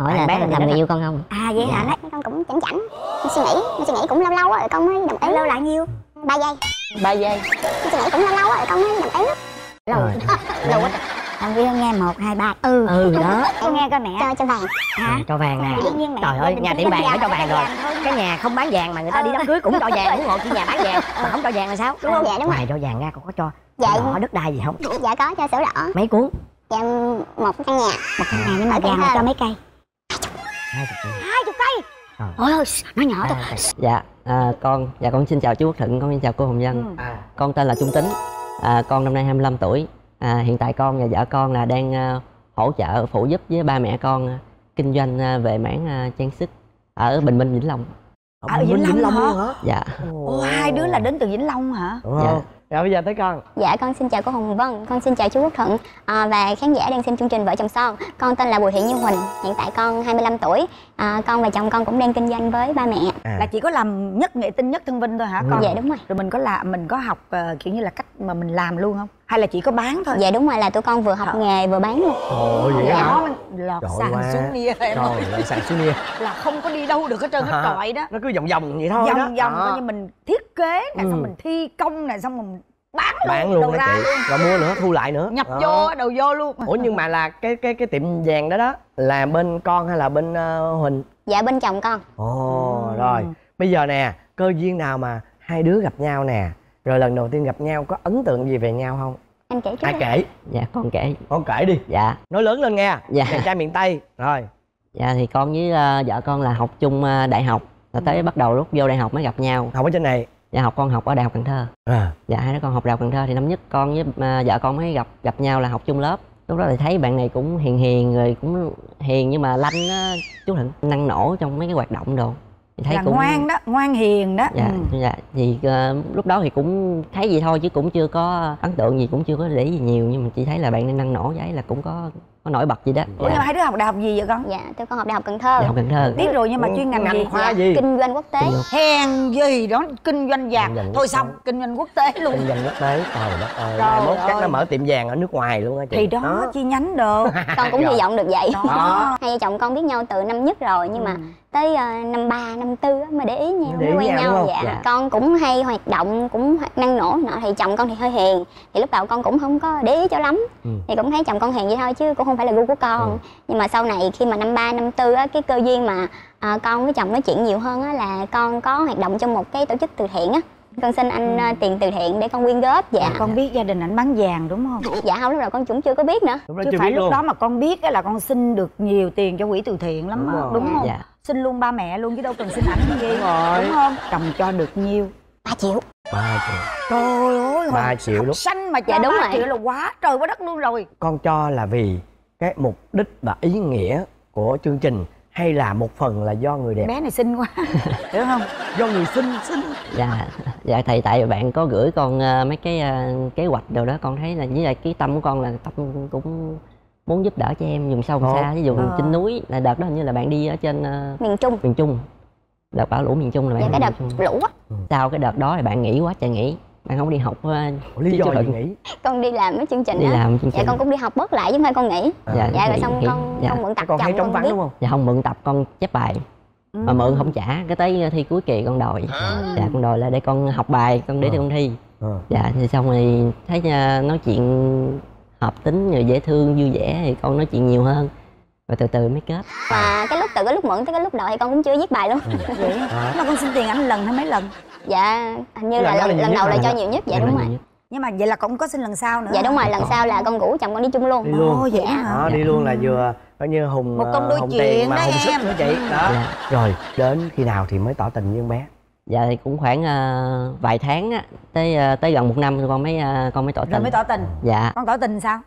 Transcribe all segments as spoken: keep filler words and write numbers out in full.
hỏi là bạn làm người yêu con không? À vậy hả? Con cũng chảnh chảnh, con suy nghĩ, con suy nghĩ cũng lâu lâu rồi con mới đồng ý. Lâu là nhiêu? Ba giây. Ba giây. Con suy nghĩ cũng lâu lâu rồi con mới đồng ý. Lâu, lâu quá. Con biết nghe một hai ba. Ừ. Ừ đó. Con nghe coi mẹ. Cho cho vàng. Hả? Cho vàng nè. Trời ơi, nhà tiệm vàng phải cho vàng rồi. Cái nhà không bán vàng mà người ta đi đám cưới cũng cho vàng, ủng hộ chị nhà bán vàng mà không cho vàng là sao? Đúng không? Dạ đúng rồi. Ngoài cho vàng ra còn có cho đỏ đất đai gì không? Dạ có cho sổ đỏ. Mấy cuốn? Dạ một căn nhà. Một căn nhà nhưng mà vàng là cho mấy cây? Hai chục cây. Hai chục cây. Ôi ơi, nó nhỏ thôi. Dạ con, dạ con xin chào chú Quốc Thận, con xin chào cô Hồng Vân. Con tên là Trung Tính. À, con năm nay hai mươi lăm tuổi. À, hiện tại con và vợ con là đang uh, hỗ trợ phụ giúp với ba mẹ con uh, kinh doanh uh, về mảng uh, trang sức ở Bình Minh Vĩnh Long. Ở Bình Minh Vĩnh Long hả? Dạ. Ủa, hai đứa là đến từ Vĩnh Long hả? Đúng không? Dạ. Rồi bây giờ tới con. Dạ con xin chào cô Hồng Vân, con xin chào chú Quốc Thận à, và khán giả đang xem chương trình Vợ Chồng Son. Con tên là Bùi Thị Như Huỳnh, hiện tại con hai mươi lăm tuổi. À, con và chồng con cũng đang kinh doanh với ba mẹ. À. Là chỉ có làm nhất nghệ tinh nhất thân vinh thôi hả con? Dạ đúng rồi. Rồi mình có là mình có học uh, kiểu như là cách mà mình làm luôn không? Hay là chỉ có bán thôi? Dạ đúng rồi, là tụi con vừa học à. nghề vừa bán luôn. Ồ vậy đó. Lọt sàn xuống nia em ơi. Lọt sàn xuống nia. Là không có đi đâu được hết trơn hết trọi đó. Nó cứ vòng vòng vậy thôi. Vòng vòng coi như mình thiết kế nè, xong mình thi công nè, xong mình bán luôn. Bán luôn hả chị? Rồi mua nữa, thu lại nữa. Nhập vô, đầu vô luôn. Ủa nhưng mà là cái cái cái tiệm vàng đó đó là bên con hay là bên Huỳnh? Dạ bên chồng con. Ồ rồi. Bây giờ nè, cơ duyên nào mà hai đứa gặp nhau nè? Rồi lần đầu tiên gặp nhau có ấn tượng gì về nhau không? Anh kể chứ. Ai kể? Dạ con kể. Con kể đi. Dạ. Nói lớn lên nghe. Dạ. Chàng trai miền Tây. Rồi. Dạ thì con với uh, vợ con là học chung uh, đại học. Là tới ừ. bắt đầu lúc vô đại học mới gặp nhau. Học ở trên này? Dạ học con học ở Đại học Cần Thơ. À. Dạ hai đứa con học Đại học Cần Thơ thì năm nhất con với uh, vợ con mới gặp gặp nhau là học chung lớp. Lúc đó thì thấy bạn này cũng hiền hiền rồi cũng hiền nhưng mà lanh uh, chú Thịnh năng nổ trong mấy cái hoạt động đồ. Thấy là cũng... ngoan đó, ngoan hiền đó. Dạ, ừ. dạ. Thì uh, lúc đó thì cũng thấy gì thôi chứ cũng chưa có ấn tượng gì, cũng chưa có để gì nhiều. Nhưng mà chị thấy là bạn nên năng nổ giấy là cũng có có nổi bật gì đó. Ủa dạ. Hai đứa học đại học gì vậy con? Dạ, tụi con học Đại học Cần Thơ. Đại học Cần Thơ. Biết rồi nhưng mà chuyên ngành, ngành gì? Khoa gì? Kinh doanh quốc tế. Hèn gì đó, kinh doanh vàng. Kinh thôi xong, kinh doanh quốc tế luôn. Kinh doanh quốc tế, trời đất ơi. Mai mốt chắc nó mở tiệm vàng ở nước ngoài luôn á chị. Thì đó, đó. Chi nhánh được. Con cũng hy vọng được vậy. Đó. Đó. Hai vợ chồng con biết nhau từ năm nhất rồi nhưng mà tới năm ba, năm tư mới để ý nhau, mới quen nhau. Dạ. dạ. Con cũng hay hoạt động, cũng năng nổ nọ. Thì chồng con thì hơi hiền. Thì lúc đầu con cũng không có để ý cho lắm. Ừ. Thì cũng thấy chồng con hiền vậy thôi chứ cũng không phải là gu của con. Ừ. Nhưng mà sau này khi mà năm ba, năm tư á, cái cơ duyên mà à, con với chồng nói chuyện nhiều hơn á, là con có hoạt động trong một cái tổ chức từ thiện á. Con xin anh ừ. tiền từ thiện để con quyên góp. Dạ. Con biết gia đình ảnh bán vàng đúng không? Dạ không, lúc đầu con cũng chưa có biết nữa. Đúng chứ phải lúc luôn. Đó mà con biết là con xin được nhiều tiền cho quỹ từ thiện lắm đúng, rồi. Đúng không? Dạ. Xin luôn ba mẹ luôn chứ đâu cần xin ảnh gì. Đúng, rồi. Đúng không? Chồng cho được nhiêu? Ba triệu. Ba triệu. Trời ơi, ba triệu lúc xanh mà cho dạ, đúng ba rồi. Triệu là quá trời quá đất luôn rồi. Con cho là vì cái mục đích và ý nghĩa của chương trình hay là một phần là do người đẹp? Bé này xinh quá hiểu không? Do người xinh xinh. Dạ dạ thầy, tại bạn có gửi con uh, mấy cái uh, kế hoạch đồ đó, con thấy là với lại cái tâm của con là tâm cũng muốn giúp đỡ cho em vùng sâu vùng xa, ví dụ ờ. trên núi. Là đợt đó hình như là bạn đi ở trên uh, miền Trung. Miền Trung, đợt bão lũ miền Trung là bạn. Dạ, cái đợt lũ á. Ừ. Sau cái đợt đó thì bạn nghỉ quá trời nghỉ, bạn không đi học. Ủa, lý do gì nghỉ? Con đi làm mấy chương trình đi đó. Làm chương trình. Dạ con cũng đi học bớt lại chứ không phải con nghỉ. À, dạ dạ rồi xong con, dạ. con mượn tập chồng con biết. Đúng không? Dạ không mượn tập con chép bài. Ừ. Mà mượn không trả, cái tới thi cuối kỳ con đòi. À. Dạ con đòi là để con học bài, con để à. con thi. À. Dạ thì xong rồi thấy nói chuyện hợp tính rồi dễ thương vui vẻ thì con nói chuyện nhiều hơn. Và từ từ mới kết. Mà cái lúc từ cái lúc mượn tới cái lúc đòi con cũng chưa viết bài luôn. Ừ. Vậy à. Là con xin tiền ảnh lần hay mấy lần? Dạ hình như là, là lần, lần đầu là cho nhiều nhất. Dạ đúng rồi. Nhưng mà vậy là con có xin lần sau nữa? Dạ đúng rồi, lần sau là con rủ chồng con đi chung luôn. Đi luôn. Ồ, vậy hả? Đó, dạ. Đi luôn là vừa coi như hùng một công đôi chuyện mà hùng sức nữa chị đó. Dạ. Rồi đến khi nào thì mới tỏ tình với con bé? Dạ thì cũng khoảng uh, vài tháng á, tới uh, tới gần một năm rồi con mới uh, con mới tỏ tình. Rồi mới tỏ tình. Dạ. Con tỏ tình sao?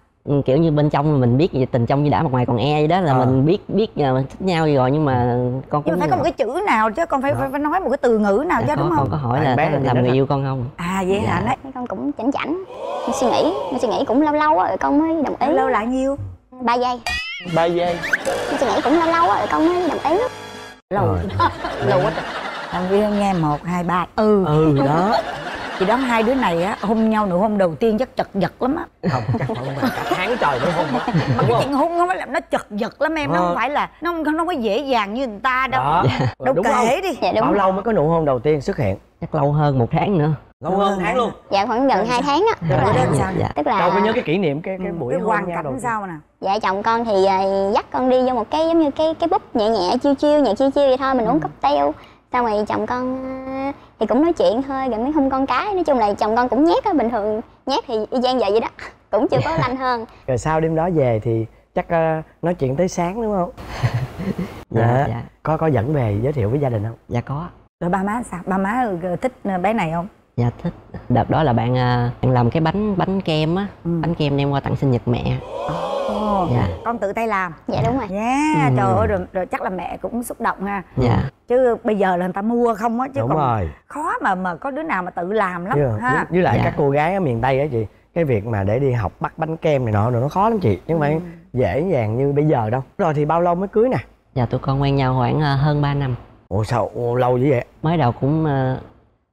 Kiểu như bên trong mình biết gì tình trong với đã, mặt ngoài còn e gì đó là à. mình biết biết nhà mình thích nhau rồi, nhưng mà con cũng nhưng phải có một cái chữ nào chứ con phải, phải phải nói một cái từ ngữ nào. Dạ, chứ đúng không? Con có hỏi là bé làm người hả? Yêu con không? À vậy dạ. hả? Đấy con cũng chảnh chảnh, con suy nghĩ, con suy nghĩ cũng lâu lâu rồi con mới đồng ý. Lâu là nhiêu? Ba giây. Ba giây. Con suy nghĩ cũng lâu lâu rồi con mới đồng ý. Lâu, lâu quá. Con biết nghe một hai ba. Ừ. Ừ đó. chị đoán hai đứa này á hôn nhau nụ hôn đầu tiên chắc chật vật lắm á. Không, chắc không phải cả tháng trời mới hôn á. Mà cái chuyện hôn không phải là nó chật vật lắm em, nó không phải là nó không nó có dễ dàng như người ta đâu. Đó. Đâu đúng kể không? Đi. Dạ, đúng. Bao lâu mới có nụ hôn đầu tiên xuất hiện? Chắc lâu hơn một tháng nữa. Lâu hơn tháng luôn. Dạ khoảng gần hai tháng á. Tức là sao? Dạ. Tức là đâu có nhớ cái kỷ niệm cái cái buổi hôn nhau đầu sao nè. Dạ chồng con thì dắt con đi vô một cái giống như cái cái búp nhẹ nhẹ chiêu chiêu nhẹ chiêu chiêu vậy thôi, mình uống cocktail. Xong rồi chồng con thì cũng nói chuyện thôi, rồi mới hôn con cái. Nói chung là chồng con cũng nhét á, bình thường nhét thì y gian giờ vậy đó, cũng chưa có lanh hơn. Rồi sau đêm đó về thì chắc nói chuyện tới sáng đúng không? Dạ, dạ. Có có dẫn về giới thiệu với gia đình không? Dạ có. Rồi ba má sao? Ba má thích bé này không? Dạ thích. Đợt đó là bạn bạn làm cái bánh bánh kem á, ừ. bánh kem đem qua tặng sinh nhật mẹ. Oh, dạ. Con tự tay làm. Dạ đúng rồi. Yeah, ừ. Trời ơi, rồi, rồi chắc là mẹ cũng xúc động ha. Dạ. Chứ bây giờ là người ta mua không á chứ đúng còn rồi. Khó mà mà có đứa nào mà tự làm lắm dạ. ha. Với lại dạ. các cô gái ở miền Tây á chị, cái việc mà để đi học bắt bánh kem này nọ nó khó lắm chị, chứ không phải ừ. dễ dàng như bây giờ đâu. Rồi thì bao lâu mới cưới nè? Dạ tụi con quen nhau khoảng hơn ba năm. Ủa sao ủa, lâu dữ vậy? Mới đầu cũng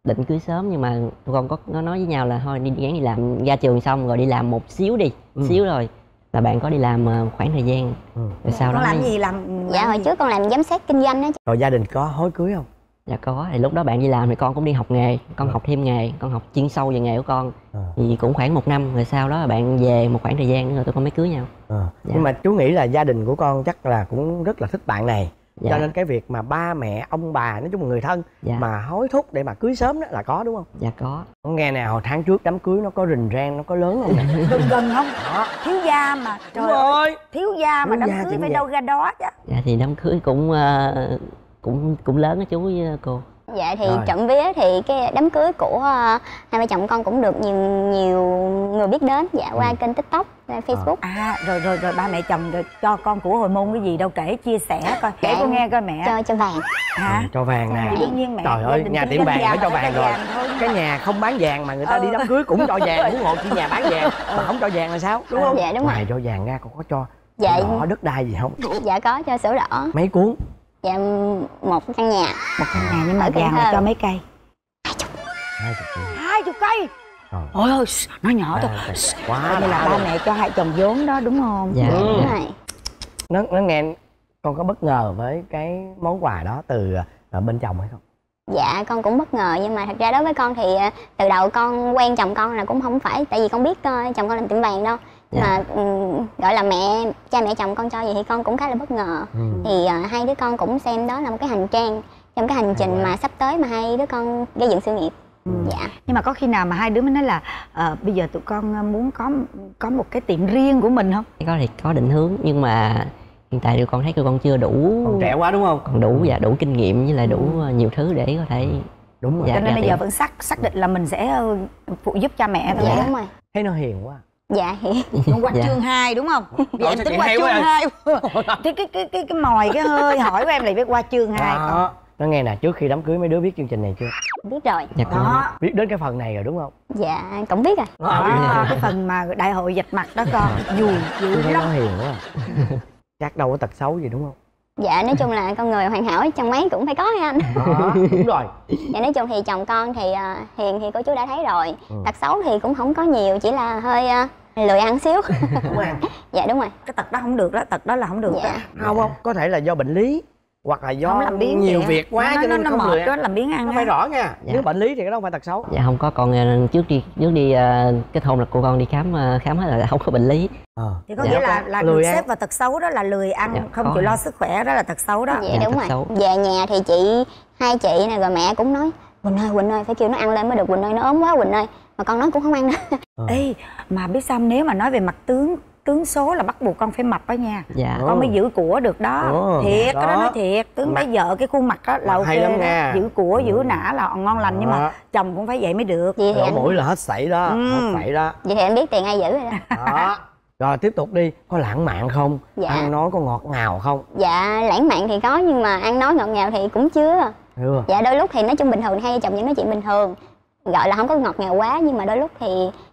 định cưới sớm nhưng mà tụi con có nó nói với nhau là thôi đi gán đi làm, ra trường xong rồi đi làm một xíu đi, ừ. xíu rồi là bạn có đi làm khoảng thời gian ừ. rồi sau con đó làm gì làm dạ hồi trước con làm giám sát kinh doanh đó. Rồi gia đình có hối cưới không? Dạ có, thì lúc đó bạn đi làm thì con cũng đi học nghề, con ừ. học thêm nghề, con học chuyên sâu về nghề của con ừ. thì cũng khoảng một năm rồi sau đó bạn về một khoảng thời gian nữa tụi con mới cưới nhau. Ừ. Dạ. Nhưng mà chú nghĩ là gia đình của con chắc là cũng rất là thích bạn này. Dạ. Cho nên cái việc mà ba mẹ ông bà nói chung là người thân dạ. mà hối thúc để mà cưới sớm đó là có đúng không? Dạ có. Nghe nè, hồi tháng trước đám cưới nó có rình rang, nó có lớn không? Gần gần không? Đó. Thiếu gia mà. Trời ơi. Thiếu gia mà thiếu đám gia cưới phải vậy? Đâu ra đó chứ. Dạ thì đám cưới cũng uh, cũng cũng lớn đó chú với cô. Dạ thì trộm vía thì cái đám cưới của uh, hai vợ chồng con cũng được nhiều nhiều người biết đến dạ qua ừ. kênh TikTok, Facebook. À rồi rồi rồi ba mẹ chồng rồi cho con của hồi môn cái gì đâu kể chia sẻ coi. Kể con nghe coi mẹ. Cho cho vàng. Hả? Ừ, cho vàng nè. Đương nhiên mẹ. Trời ơi, nhà tiệm vàng phải cho vàng rồi. Cái nhà không bán vàng mà người ta ừ. đi đám cưới cũng cho vàng, muốn hộ chị nhà bán vàng mà không cho vàng là sao? Đúng không? Dạ đúng rồi. Ngoài cho vàng ra còn có cho dạ. đỏ đất đai gì không? Dạ có cho sổ đỏ. Mấy cuốn? Dạ một căn nhà. Một căn nhà nhưng mà ở vàng là cho mấy cây? Hai chục. Hai chục cây. Ôi ơi, nó nhỏ thôi. Quá như là ba mẹ cho hai chồng vốn đó đúng không? Dạ đúng rồi. Nó nó nghe con có bất ngờ với cái món quà đó từ bên chồng hay không? Dạ con cũng bất ngờ nhưng mà thật ra đối với con thì từ đầu con quen chồng con là cũng không phải, tại vì con biết chồng con làm tiệm vàng đâu. Dạ. Mà um, gọi là mẹ cha mẹ chồng con cho gì thì con cũng khá là bất ngờ ừ. thì uh, hai đứa con cũng xem đó là một cái hành trang trong cái hành trình mà sắp tới mà hai đứa con gây dựng sự nghiệp ừ. dạ. Nhưng mà có khi nào mà hai đứa mới nói là uh, bây giờ tụi con muốn có có một cái tiệm riêng của mình không? Có thì có định hướng nhưng mà hiện tại tụi con thấy tụi con chưa đủ, còn trẻ quá đúng không? Còn đủ và đủ kinh nghiệm với lại đủ nhiều thứ để có thể đúng rồi. Dạ, cho nên bây giờ vẫn xác xác định là mình sẽ phụ giúp cha mẹ thôi. Dạ, dạ. Đúng rồi. Thấy nó hiền quá. Dạ hiền. Con quách dạ. chương hai đúng không? Vì em tính qua chương hai. Thế cái cái cái cái mòi cái hơi hỏi của em lại biết qua chương hai. Đó. Nó nghe nè, trước khi đám cưới mấy đứa biết chương trình này chưa? Biết rồi. Dạ, đó. Biết đến cái phần này rồi đúng không? Dạ, cũng biết rồi. Đó, đó. Cái phần mà đại hội vạch mặt đó con. Vui vui lắm. Nó hiền quá. Chắc đâu có tật xấu gì đúng không? Dạ nói chung là con người hoàn hảo trong máy cũng phải có nha anh. Đó, đúng rồi. Dạ nói chung thì chồng con thì uh, hiền thì cô chú đã thấy rồi ừ. Tật xấu thì cũng không có nhiều, chỉ là hơi uh, lười ăn xíu. Không ăn. Dạ đúng rồi. Cái tật đó không được đó, tật đó là không được dạ. đó. Không không, có thể là do bệnh lý hoặc là do nhiều việc quá cho nên nó mệt đó, làm biếng ăn nó phải rõ nha. Dạ. Nếu bệnh lý thì cái đó không phải tật xấu. Dạ không có, còn trước đi trước đi kết hôn là cô con đi khám khám hết là không có bệnh lý. Ờ. Thì có dạ. nghĩa là là được xếp vào tật xấu đó là lười ăn, dạ, không chịu lo sức khỏe đó là tật xấu đó. Dạ, dạ đúng rồi. Về nhà thì chị hai chị này rồi mẹ cũng nói Quỳnh ơi Quỳnh ơi phải kêu nó ăn lên mới được, Quỳnh ơi nó ốm quá Quỳnh ơi, mà con nói cũng không ăn đó. Ờ. Ê mà biết sao nếu mà nói về mặt tướng tướng số là bắt buộc con phải mập đó nha dạ. Con mới giữ của được đó ừ. Thiệt, đó. Cái đó nói thiệt. Tướng phải vợ cái khuôn mặt đó là ok đó. Giữ của, ừ. giữ nã là ngon lành đó. Nhưng mà chồng cũng phải vậy mới được. Lỗ anh... mũi là hết sảy đó, ừ. hết sảy đó. Vậy thì anh biết tiền ai giữ rồi đó, đó. Rồi tiếp tục đi, có lãng mạn không? Dạ. Ăn nói có ngọt ngào không? Dạ, lãng mạn thì có nhưng mà ăn nói ngọt ngào thì cũng chưa. Được. Dạ, đôi lúc thì nói chung bình thường, hai chồng vẫn nói chuyện bình thường, gọi là không có ngọt ngào quá nhưng mà đôi lúc thì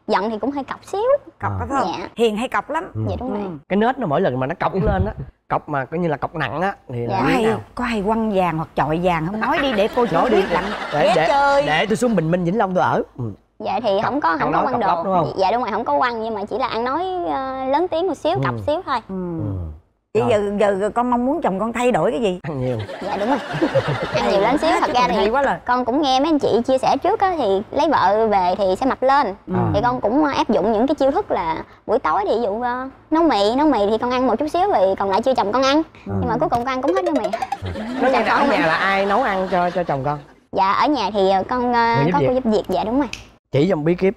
giận thì cũng hơi cọc xíu. Cọc à. Phải không? Dạ. Hiền hay cọc lắm. Ừ. Dạ đúng rồi. Ừ. Cái nết nó mỗi lần mà nó cọc lên á, cọc mà coi như là cọc nặng á thì dạ. là hay, có hay quăng vàng hoặc chọi vàng không? Nói đi để cô nói đi. Để, để, để, để tôi xuống Bình Minh Vĩnh Long tôi ở. Ừ. Dạ thì cặp, không có không có quăng đồ đúng không? Dạ đúng rồi, không có quăng, nhưng mà chỉ là ăn nói uh, lớn tiếng một xíu, ừ. cặp xíu thôi. Ừ. Vậy giờ giờ con mong muốn chồng con thay đổi cái gì? Ăn nhiều. Dạ đúng rồi. Ăn nhiều lên xíu. Thật ra thì quá là. Con cũng nghe mấy anh chị chia sẻ trước á, thì lấy vợ về thì sẽ mập lên. Ừ. Thì con cũng áp dụng những cái chiêu thức là buổi tối thì ví dụ uh, nấu mì, nấu mì thì con ăn một chút xíu rồi còn lại chưa chồng con ăn. Ừ. Nhưng mà cuối cùng con ăn cũng hết nấu mì. Nói như là ở nhà là ai nấu ăn cho cho chồng con? Dạ ở nhà thì con uh, có cô giúp việc. Dạ đúng rồi. Chỉ dòng bí kíp,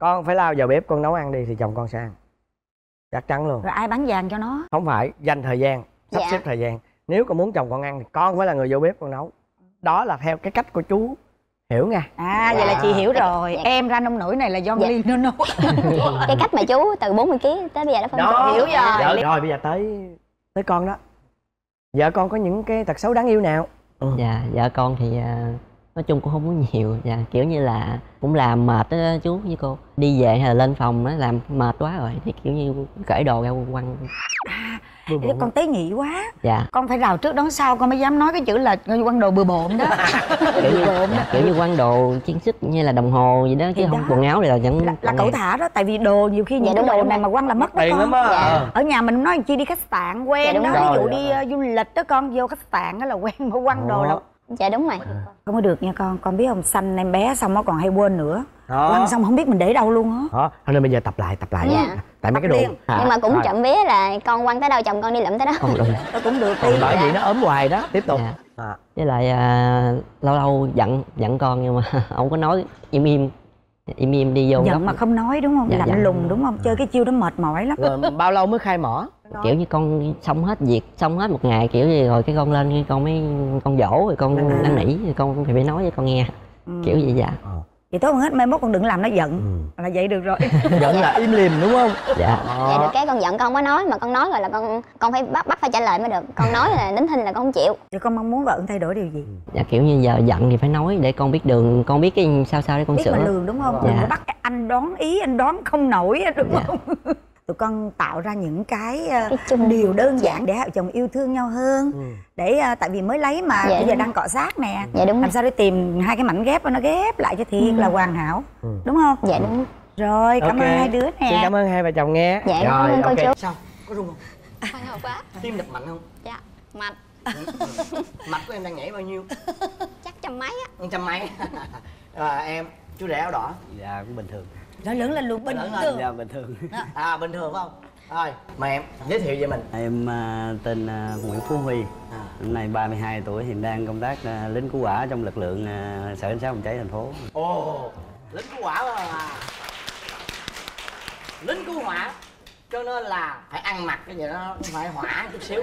con phải lao vào bếp con nấu ăn đi thì chồng con sẽ ăn, chắc chắn luôn. Rồi ai bán vàng cho nó? Không phải, dành thời gian, sắp dạ. xếp thời gian. Nếu con muốn chồng con ăn thì con phải là người vô bếp con nấu. Đó là theo cái cách của chú Hiểu nha. À vậy dạ. là chị hiểu rồi. Dạ. Em ra nông nổi này là do dạ. Ly nó nấu. Cái cách mà chú từ bốn mươi ký tới bây giờ đã phân biệt. Hiểu rồi. Rồi. Rồi bây giờ tới tới con đó. Vợ con có những cái tật xấu đáng yêu nào? Ừ. Dạ vợ con thì uh... nói chung cũng không có nhiều, dạ, kiểu như là cũng làm mệt đó chú với cô. Đi về hay là lên phòng đó, làm mệt quá rồi thì kiểu như cởi đồ ra quăng. À, con tế nhị quá. Dạ. Con phải rào trước đón sau con mới dám nói cái chữ là quăng đồ bừa bộn đó. Kiểu như, dạ, kiểu như quăng đồ chiến xích như là đồng hồ gì đó, chứ không quần áo là vẫn... Là, là cẩu thả đó, tại vì đồ nhiều khi những cái đồ này mà quăng là mất đó con. Dạ. Ở nhà mình nói chi đi khách sạn quen dạ, đó, rồi, ví dụ đi uh, du lịch đó con, vô khách sạn đó là quen mà quăng đồ là... Dạ đúng rồi. Không có được nha con, con biết không, sanh em bé xong nó còn hay quên nữa. Quăng xong không biết mình để đâu luôn á. Thôi nên bây giờ tập lại, tập lại nha. Tại mấy cái đồ. Nhưng mà cũng chậm vía là con quăng tới đâu chồng con đi lượm tới đó. Tôi cũng được đi. Bởi vì nó ốm hoài đó, tiếp tục. Với lại lâu lâu giận giận con nhưng mà không có nói, im im. Im im đi vô. Giận mà không nói đúng không? Lạnh lùng đúng không? Chơi cái chiêu đó mệt mỏi lắm. Bao lâu mới khai mỏ? Kiểu như con xong hết việc, xong hết một ngày kiểu gì rồi cái con lên con mới con dỗ rồi con ừ. năn nỉ rồi con phải nói với con nghe ừ. kiểu vậy dạ. À. Vậy tốt hơn hết mai mốt con đừng làm nó giận ừ. là vậy được rồi. Giận dạ. là im lìm đúng không? Dạ. À. Dạ được cái con giận con không có nói, mà con nói rồi là con con phải bắt bắt phải trả lời mới được. Con nói là nín thinh là con không chịu. Vậy con mong muốn vợ thay đổi điều gì? Dạ kiểu như giờ giận thì phải nói để con biết đường, con biết cái sao sao để con biết sửa. Biết lường đúng không? Dạ. Đừng có bắt anh đoán ý, anh đoán không nổi đúng dạ. không? Tụi con tạo ra những cái, cái chung điều đơn giản để hai chồng yêu thương nhau hơn. Ừ. Để tại vì mới lấy mà bây giờ đang cọ sát nè. Dạ đúng. Làm rồi. Sao để tìm hai cái mảnh ghép nó ghép lại cho thiệt ừ. là hoàn hảo. Ừ. Đúng không? Dạ đúng. Rồi, cảm okay. ơn hai đứa nè. Xin cảm ơn hai vợ chồng nghe. Dạ, rồi, cảm ơn okay. cô chú. Sao? Có rung không? Không hợp quá. Tim đập mạnh không? Dạ, mạnh. Mạch của em đang nhảy bao nhiêu? Chắc trăm mấy á. Trăm mấy. À, em, chú rể áo đỏ. Dạ, cũng bình thường. Nói lớn lên luôn, bình thường. Dạ, bình thường. À, bình thường phải không? Rồi, mời em giới thiệu về mình. Em uh, tên uh, Nguyễn Phú Huy. À. Hôm nay ba mươi hai tuổi, hiện đang công tác uh, lính cứu hỏa trong lực lượng uh, Sở Cảnh sát Phòng cháy thành phố. Ồ, lính cứu hỏa mà. Lính cứu hỏa cho nên là phải ăn mặc cái gì đó, phải hỏa chút xíu.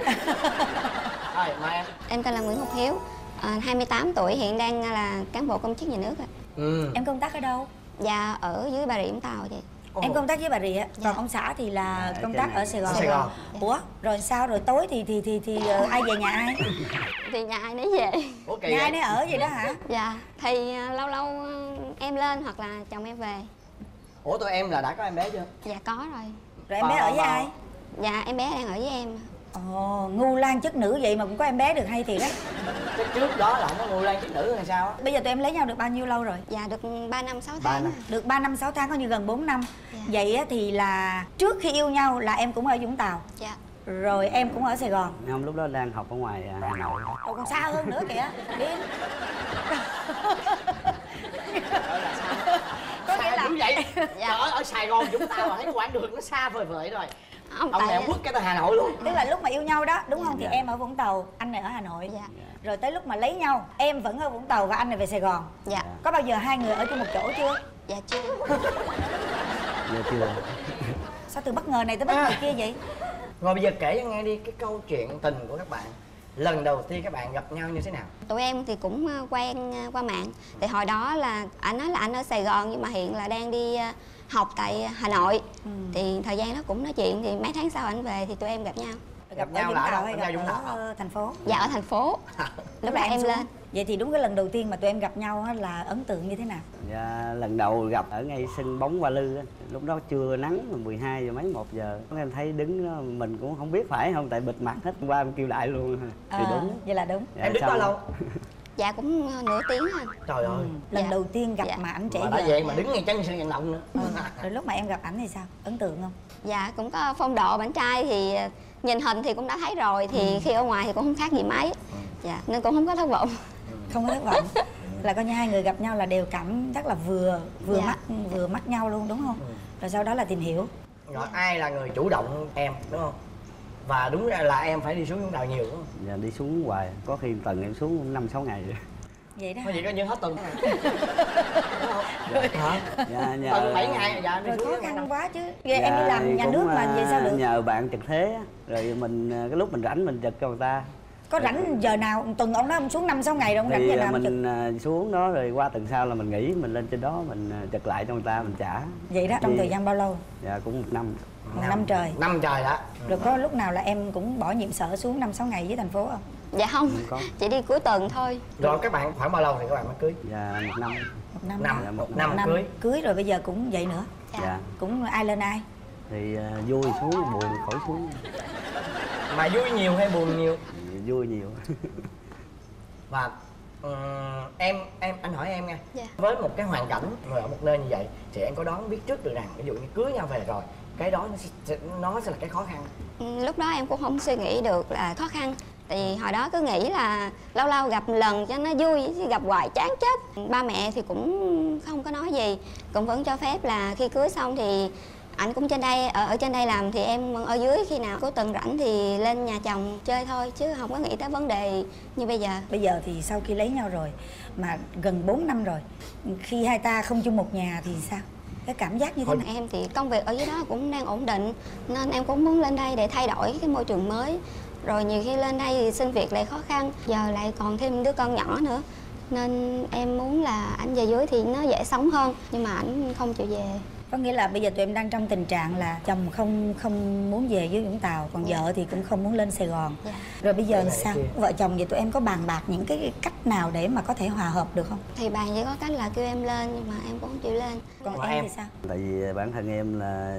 Rồi, mời em. Em tên là Nguyễn Ngọc Hiếu, uh, hai mươi tám tuổi, hiện đang là cán bộ công chức nhà nước. Ừ. Em công tác ở đâu? Dạ, ở dưới Bà Rịa Vũng Tàu chị. Ồ. Em công tác dưới Bà Rịa, còn dạ. ông xã thì là công tác ở Sài Gòn. Sài Gòn. Ủa, rồi sao rồi tối thì thì thì thì uh, ai về nhà ai? Thì nhà ai nấy về. Ủa, kỳ nhà vậy? Ai nấy ở vậy đó hả? Dạ, thì uh, lâu lâu uh, em lên hoặc là chồng em về. Ủa tụi em là đã có em bé chưa? Dạ có rồi. Rồi em bé ở với ai? Dạ em bé đang ở với em. Ồ, ngu lan chất nữ vậy mà cũng có em bé được hay thiệt đấy. Cái trước đó là không có ngu lan chất nữ hay sao á? Bây giờ tụi em lấy nhau được bao nhiêu lâu rồi? Dạ được ba năm sáu tháng. Năm. Được ba năm sáu tháng, coi như gần bốn năm. Dạ. Vậy thì là trước khi yêu nhau là em cũng ở Vũng Tàu. Dạ. Rồi em cũng ở Sài Gòn. Không, lúc đó đang học ở ngoài Hà Nội. Ồ, còn xa hơn nữa kìa. Điên. Có nghĩa là vậy. Dạ. Ở, ở Sài Gòn Vũng Tàu thấy quãng đường nó xa vời vợi rồi. Ông, ông này ông quất cái tới Hà Nội luôn. Tức là lúc mà yêu nhau đó, đúng không? Thì dạ. em ở Vũng Tàu, anh này ở Hà Nội. Dạ. Rồi tới lúc mà lấy nhau, em vẫn ở Vũng Tàu và anh này về Sài Gòn. Dạ. Có bao giờ hai người ở chung một chỗ chưa? Dạ chưa. Dạ chưa. Sao từ bất ngờ này tới bất ngờ kia vậy? Rồi bây giờ kể cho nghe đi cái câu chuyện tình của các bạn. Lần đầu tiên các bạn gặp nhau như thế nào? Tụi em thì cũng quen qua mạng. Thì hồi đó là anh nói là anh ở Sài Gòn nhưng mà hiện là đang đi học tại Hà Nội. Ừ. Thì thời gian đó cũng nói chuyện, thì mấy tháng sau anh về thì tụi em gặp nhau. Gặp, gặp nhau ở Vũng Tàu, Vũng Tàu ở thành phố. Dạ ở thành phố. Lúc đó em, em lên. Vậy thì đúng cái lần đầu tiên mà tụi em gặp nhau là ấn tượng như thế nào? Dạ, lần đầu gặp ở ngay sân bóng Hoa Lư. Lúc đó trưa nắng mười hai giờ mấy một giờ. Em thấy đứng đó, mình cũng không biết phải không, tại bịt mặt hết, qua em kêu lại luôn. À, thì đúng. Vậy là đúng. Dạ, em đứng bao lâu? Dạ cũng nửa tiếng thôi. Trời ơi. Lần dạ. đầu tiên gặp dạ. mà ảnh trẻ mà vậy mà đứng ngay chân sân vận động nữa. Ừ. Rồi lúc mà em gặp ảnh thì sao? Ấn tượng không? Dạ cũng có phong độ, bạn trai thì nhìn hình thì cũng đã thấy rồi, thì ừ. khi ở ngoài thì cũng không khác gì mấy. Ừ. Dạ nên cũng không có thất vọng. Không có thất vọng. Là coi như hai người gặp nhau là đều cảm rất là vừa vừa dạ. mắt vừa mắt nhau luôn đúng không? Ừ. Rồi sau đó là tìm hiểu. Rồi dạ. ai là người chủ động em đúng không? Và đúng ra là em phải đi xuống Vũng Tàu nhiều không? Dạ đi xuống hoài, có khi tuần em xuống năm sáu ngày vậy. Vậy đó. Có gì có như hết tuần. Dạ. Hả? Dạ, nhờ... Tuần bảy ngày dạ đi rồi xuống. Khó khăn năm... quá chứ. Dạ, em đi làm nhà nước mà về sao được? Nhờ bạn trực thế rồi mình cái lúc mình rảnh mình trực cho người ta. Có rảnh giờ nào tuần ông đó ông xuống năm sáu ngày rồi ông rảnh giờ nào mình trực? Xuống đó rồi qua tuần sau là mình nghỉ, mình lên trên đó mình trực lại cho người ta mình trả. Vậy đó trong thì... thời gian bao lâu? Dạ cũng một năm. Một năm, năm trời. Năm trời đã. Rồi có lúc nào là em cũng bỏ nhiệm sở xuống năm sáu ngày với thành phố không? Dạ không, không chỉ đi cuối tuần thôi. Rồi các bạn khoảng bao lâu thì các bạn mới cưới? Dạ một năm. Một năm năm, dạ, một năm, năm cưới. Cưới rồi bây giờ cũng vậy nữa. Dạ. Cũng ai lên ai? Thì uh, vui xuống, buồn khỏi xuống. Mà vui nhiều hay buồn nhiều? Dạ, vui nhiều. Và uh, em em anh hỏi em nha. Dạ. Với một cái hoàn cảnh rồi ở một nơi như vậy thì em có đoán biết trước được rằng ví dụ như cưới nhau về rồi cái đó nó sẽ, nó sẽ là cái khó khăn? Lúc đó em cũng không suy nghĩ được là khó khăn. Thì hồi đó cứ nghĩ là lâu lâu gặp lần cho nó vui, gặp hoài chán chết. Ba mẹ thì cũng không có nói gì, cũng vẫn cho phép là khi cưới xong thì ảnh cũng trên đây, ở, ở trên đây làm thì em ở dưới, khi nào có tuần rảnh thì lên nhà chồng chơi thôi, chứ không có nghĩ tới vấn đề như bây giờ. Bây giờ thì sau khi lấy nhau rồi, mà gần bốn năm rồi, khi hai ta không chung một nhà thì sao? Cái cảm giác như thế này. Em thì công việc ở dưới đó cũng đang ổn định nên em cũng muốn lên đây để thay đổi cái môi trường mới. Rồi nhiều khi lên đây thì xin việc lại khó khăn, giờ lại còn thêm đứa con nhỏ nữa nên em muốn là ảnh về dưới thì nó dễ sống hơn, nhưng mà ảnh không chịu về. Có nghĩa là bây giờ tụi em đang trong tình trạng là chồng không không muốn về dưới Vũng Tàu, còn vợ thì cũng không muốn lên Sài Gòn. Dạ. Rồi bây giờ sao? Vợ chồng vậy tụi em có bàn bạc những cái cách nào để mà có thể hòa hợp được không? Thì bàn chỉ có cách là kêu em lên nhưng mà em cũng không chịu lên. Còn em, em thì sao? Tại vì bản thân em là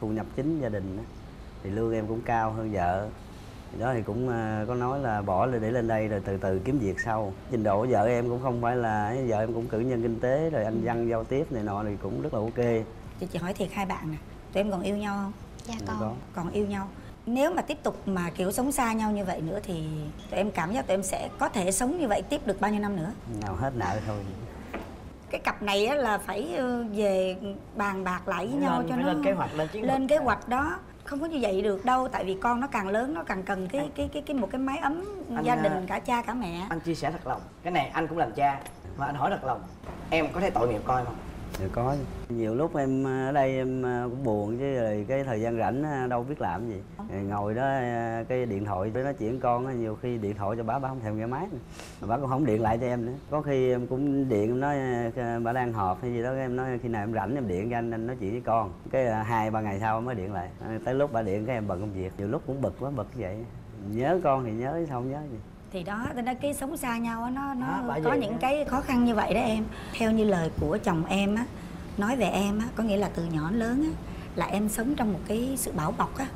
thu nhập chính gia đình đó, thì lương em cũng cao hơn vợ. Đó thì cũng có nói là bỏ để lên đây rồi từ từ kiếm việc sau. Trình độ của vợ em cũng không phải là, vợ em cũng cử nhân kinh tế rồi anh văn giao tiếp này nọ thì cũng rất là ok. Chị, chị hỏi thiệt hai bạn nè, tụi em còn yêu nhau không? Dạ còn. Còn. Còn yêu nhau. Nếu mà tiếp tục mà kiểu sống xa nhau như vậy nữa thì tụi em cảm giác tụi em sẽ có thể sống như vậy tiếp được bao nhiêu năm nữa? Nào hết nợ thôi. Cái cặp này á là phải về bàn bạc lại với nên nhau cho nó lên kế hoạch, lên chiến lên kế hoạch đó. Không có như vậy được đâu, tại vì con nó càng lớn nó càng cần cái anh, cái cái cái một cái mái ấm anh, gia đình cả cha cả mẹ. Anh chia sẻ thật lòng, cái này anh cũng làm cha mà anh hỏi thật lòng, em có thấy tội nghiệp coi không? Dạ có, nhiều lúc em ở đây em cũng buồn chứ rồi cái thời gian rảnh đâu biết làm gì. Rồi ngồi đó cái điện thoại với nói chuyện con, nhiều khi điện thoại cho bả bả không thèm nghe máy nữa. Bả cũng không điện lại cho em nữa. Có khi em cũng điện em nói bả đang họp hay gì đó, em nói khi nào em rảnh em điện cho anh, anh nói chuyện với con. Cái hai ba ngày sau mới điện lại. Tới lúc bả điện cái em bận công việc, nhiều lúc cũng bực quá bực vậy. Nhớ con thì nhớ, sao không nhớ gì. Thì đó, nên nói cái sống xa nhau đó, nó nó à, có những đó. Cái khó khăn như vậy đó em. Theo như lời của chồng em á, nói về em á, có nghĩa là từ nhỏ lớn á, là em sống trong một cái sự bảo bọc á,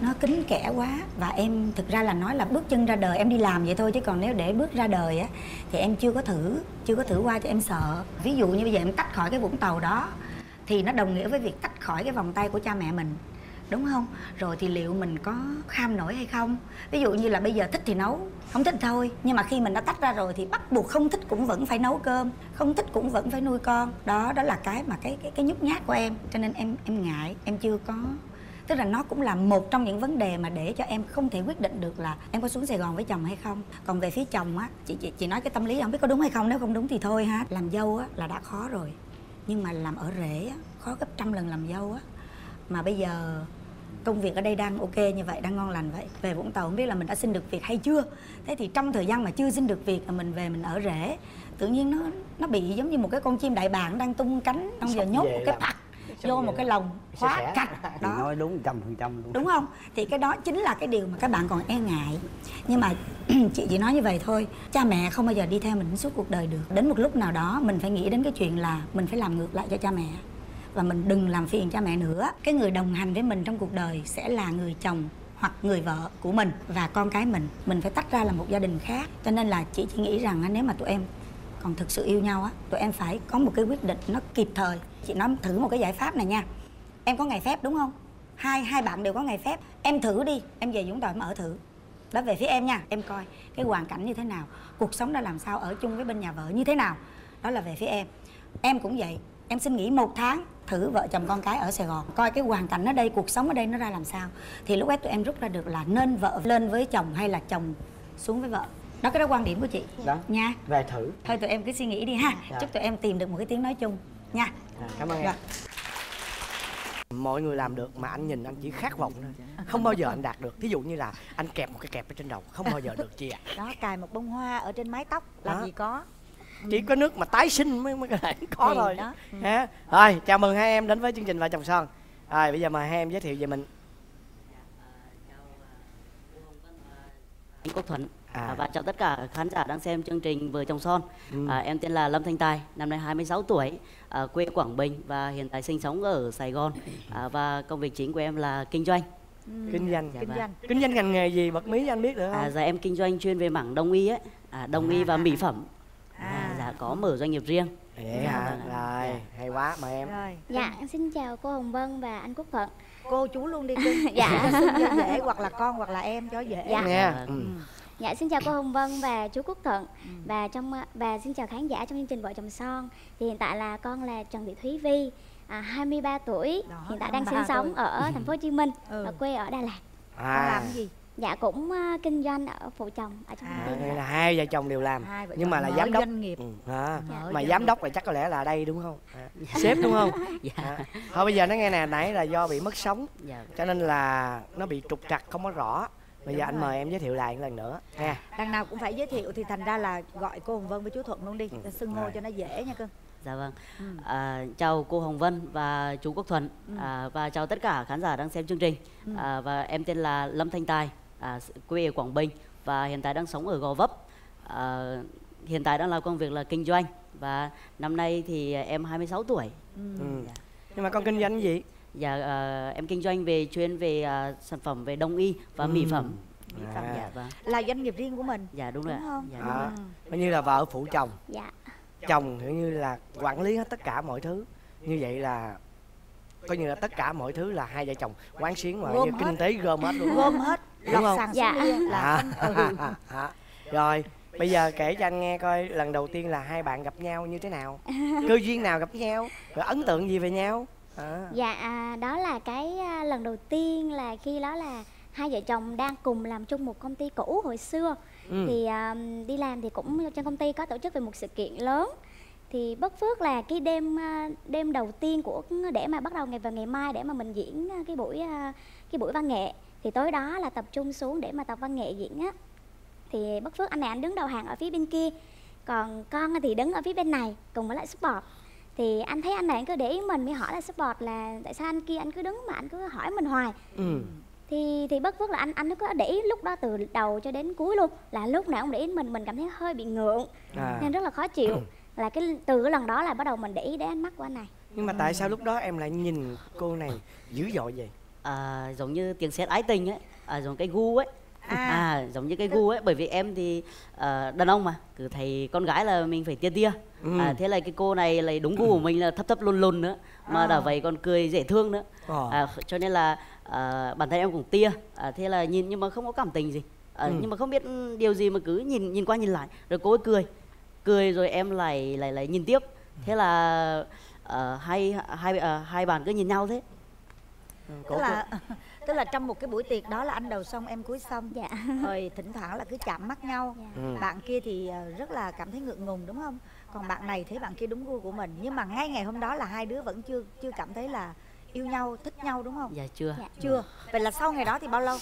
nó kín kẽ quá. Và em thực ra là nói là bước chân ra đời em đi làm vậy thôi, chứ còn nếu để bước ra đời á thì em chưa có thử, chưa có thử qua cho em sợ. Ví dụ như bây giờ em tách khỏi cái Vũng Tàu đó thì nó đồng nghĩa với việc tách khỏi cái vòng tay của cha mẹ mình, đúng không? Rồi thì liệu mình có kham nổi hay không? Ví dụ như là bây giờ thích thì nấu, không thích thì thôi. Nhưng mà khi mình đã tách ra rồi thì bắt buộc không thích cũng vẫn phải nấu cơm, không thích cũng vẫn phải nuôi con. Đó, đó là cái mà cái cái cái nhút nhát của em. Cho nên em em ngại, em chưa có. Tức là nó cũng là một trong những vấn đề mà để cho em không thể quyết định được là em có xuống Sài Gòn với chồng hay không. Còn về phía chồng á, chị chị chị nói cái tâm lý không biết có đúng hay không, nếu không đúng thì thôi ha. Làm dâu á là đã khó rồi, nhưng mà làm ở rể á khó gấp trăm lần làm dâu á. Mà bây giờ công việc ở đây đang ok như vậy, đang ngon lành vậy, về Vũng Tàu không biết là mình đã xin được việc hay chưa. Thế thì trong thời gian mà chưa xin được việc là mình về mình ở rể, tự nhiên nó nó bị giống như một cái con chim đại bàng đang tung cánh, xong giờ nhốt một cái bạc vô một cái lồng khóa cạch đó. Nói đúng trăm phần trăm luôn, đúng không? Thì cái đó chính là cái điều mà các bạn còn e ngại. Nhưng mà chị chỉ nói như vậy thôi, cha mẹ không bao giờ đi theo mình suốt cuộc đời được. Đến một lúc nào đó mình phải nghĩ đến cái chuyện là mình phải làm ngược lại cho cha mẹ, và mình đừng làm phiền cha mẹ nữa. Cái người đồng hành với mình trong cuộc đời sẽ là người chồng hoặc người vợ của mình và con cái mình, mình phải tách ra là một gia đình khác. Cho nên là chị chỉ nghĩ rằng nếu mà tụi em còn thực sự yêu nhau á, tụi em phải có một cái quyết định nó kịp thời. Chị nói thử một cái giải pháp này nha. Em có ngày phép đúng không? Hai hai bạn đều có ngày phép. Em thử đi, em về Vũng Tàu em ở thử. Đó về phía em nha, em coi cái hoàn cảnh như thế nào, cuộc sống đã làm sao, ở chung với bên nhà vợ như thế nào. Đó là về phía em. Em cũng vậy, em xin nghỉ một tháng thử vợ chồng con cái ở Sài Gòn, coi cái hoàn cảnh ở đây, cuộc sống ở đây nó ra làm sao. Thì lúc ấy tụi em rút ra được là nên vợ lên với chồng hay là chồng xuống với vợ. Đó, cái đó quan điểm của chị đó nha. Về thử. Thôi tụi em cứ suy nghĩ đi ha. Dạ. Chúc tụi em tìm được một cái tiếng nói chung nha. Dạ, cảm ơn em. Mọi người làm được mà anh nhìn anh chỉ khát vọng thôi, không bao giờ anh đạt được. Thí dụ như là anh kẹp một cái kẹp ở trên đầu, không bao giờ được chị ạ. Đó, cài một bông hoa ở trên mái tóc làm đó. Gì có chỉ có nước mà tái sinh mới mới có thể có thôi đó. Ừ. Ha. Rồi, chào mừng hai em đến với chương trình Vợ Chồng Son. Rồi, bây giờ mời hai em giới thiệu về mình. Quốc Thận à. Và chào tất cả khán giả đang xem chương trình Vợ Chồng Son. Ừ. à, Em tên là Lâm Thanh Tài, năm nay hai mươi sáu tuổi, à, quê Quảng Bình và hiện tại sinh sống ở Sài Gòn. à, Và công việc chính của em là kinh doanh. Ừ. Kinh doanh. Dạ, kinh doanh. Kinh doanh ngành nghề gì bật mí cho anh biết được không? À, dạ em kinh doanh chuyên về mảng đông y ấy. À, đông à. y và mỹ phẩm. À, dạ có mở doanh nghiệp riêng. Vậy hả? Rồi, dạ. Hay quá, mời em. Rồi. Dạ, xin chào cô Hồng Vân và anh Quốc Thận. Cô chú luôn đi cưng. Dạ, xin cho dễ, hoặc là con hoặc là em cho dễ. Dạ. Nghe. Ừ. Dạ, xin chào cô Hồng Vân và chú Quốc Thận. Ừ. Và trong và xin chào khán giả trong chương trình Vợ Chồng Son. Thì hiện tại là con là Trần Thị Thúy Vi, à, hai mươi ba tuổi, đó, hiện tại đang sinh sống tôi. ở thành phố Hồ Chí Minh, ừ. ở quê ở Đà Lạt. À. Làm gì? Dạ cũng uh, kinh doanh ở phụ chồng ở trong à, đây là hai vợ chồng đều làm, nhưng mà là giám đốc doanh nghiệp. Ừ. À, dạ. Mà giám đốc là chắc có lẽ là đây đúng không? À, dạ. Sếp đúng không? Dạ. À. Thôi bây giờ nó nghe nè, nãy là do bị mất sóng, dạ. Cho nên là nó bị trục trặc không có rõ. Bây đúng giờ anh rồi. Mời em giới thiệu lại một lần nữa ha. Đằng nào cũng phải giới thiệu thì thành ra là gọi cô Hồng Vân với chú Thuận luôn đi, ừ. xưng hô cho nó dễ nha cưng. Dạ vâng. Ừ. À, chào cô Hồng Vân và chú Quốc Thuận, ừ. à, và chào tất cả khán giả đang xem chương trình. Ừ. à, Và em tên là Lâm Thanh Tài. À, quê ở Quảng Bình và hiện tại đang sống ở Gò Vấp. À, hiện tại đang làm công việc là kinh doanh và năm nay thì em hai mươi sáu tuổi. Ừ. Dạ. Nhưng mà con kinh doanh gì? Dạ à, em kinh doanh về chuyên về à, sản phẩm về đông y và ừ. mỹ phẩm. Mỹ phẩm à. Dạ, và... là doanh nghiệp riêng của mình. Dạ đúng, đúng rồi. Không? Dạ, đúng à. Rồi. Như là vợ phụ chồng. Dạ. Chồng kiểu như là quản lý hết tất cả mọi thứ. Như vậy là coi như là tất cả mọi thứ là hai vợ chồng quán xuyến mà như kinh tế gom hết luôn. Gom hết. Đúng không? Dạ. Là à, à, à, à. Rồi, bây giờ kể cho anh nghe coi lần đầu tiên là hai bạn gặp nhau như thế nào? Cơ duyên nào gặp nhau? Rồi ấn tượng gì về nhau? À. Dạ, à, đó là cái lần đầu tiên là khi đó là hai vợ chồng đang cùng làm chung một công ty cũ hồi xưa. Ừ. Thì à, đi làm thì cũng trong công ty có tổ chức về một sự kiện lớn. Thì bất phước là cái đêm đêm đầu tiên của để mà bắt đầu ngày vào ngày mai để mà mình diễn cái buổi cái buổi văn nghệ. Thì tối đó là tập trung xuống để mà tập văn nghệ diễn á. Thì bất phước anh này anh đứng đầu hàng ở phía bên kia, còn con thì đứng ở phía bên này cùng với lại support. Thì anh thấy anh này anh cứ để ý mình, mới hỏi là support là tại sao anh kia anh cứ đứng mà anh cứ hỏi mình hoài. Ừ. Thì thì bất phước là anh anh nó có để ý lúc đó từ đầu cho đến cuối luôn. Là lúc nào ông để ý mình, mình cảm thấy hơi bị ngượng à. Nên rất là khó chịu. Là cái từ cái lần đó là bắt đầu mình để ý đến ánh mắt của anh này. Nhưng mà tại sao lúc đó em lại nhìn cô này dữ dội vậy? À, giống như tiếng sét ái tình ấy, à, giống cái gu ấy, à. À, giống như cái gu ấy, bởi vì em thì à, đàn ông mà cứ thấy con gái là mình phải tia tia, ừ. à, thế là cái cô này là đúng gu ừ. của mình là thấp thấp lùn lùn nữa, mà à. Đã vậy còn cười dễ thương nữa, à, cho nên là à, bản thân em cũng tia, à, thế là nhìn nhưng mà không có cảm tình gì, à, ừ. nhưng mà không biết điều gì mà cứ nhìn nhìn qua nhìn lại, rồi cô ấy cười, cười rồi em lại lại lại nhìn tiếp, thế là à, hai hai à, hai bạn cứ nhìn nhau thế. Tức là, tức là trong một cái buổi tiệc đó là anh đầu xong em cuối xong, dạ. Rồi thỉnh thoảng là cứ chạm mắt nhau, dạ. Bạn kia thì rất là cảm thấy ngượng ngùng đúng không? Còn bạn này thấy bạn kia đúng gu của mình. Nhưng mà ngay ngày hôm đó là hai đứa vẫn chưa chưa cảm thấy là yêu nhau, thích nhau đúng không? Dạ chưa. Dạ. Chưa. Vậy là sau ngày đó thì bao lâu?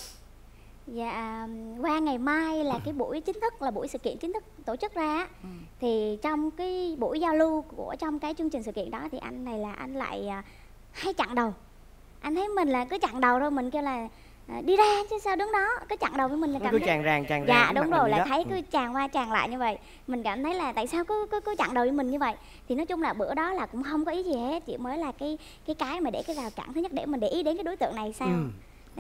Dạ qua ngày mai là cái buổi chính thức, là buổi sự kiện chính thức tổ chức ra. Ừ. Thì trong cái buổi giao lưu của trong cái chương trình sự kiện đó thì anh này là anh lại hay chặn đầu. Anh thấy mình là cứ chặn đầu thôi, mình kêu là à, đi ra chứ sao đứng đó, cứ chặn đầu với mình là cảm cứ thấy... chàng ràng, chàng ràng. Dạ đúng rồi, là thấy đó. Cứ chàng qua chàng lại như vậy. Mình cảm thấy là tại sao cứ cứ, cứ chặn đầu với mình như vậy. Thì nói chung là bữa đó là cũng không có ý gì hết. Chỉ mới là cái cái cái mà để cái rào cản thứ nhất để mình để ý đến cái đối tượng này sao. Ừ.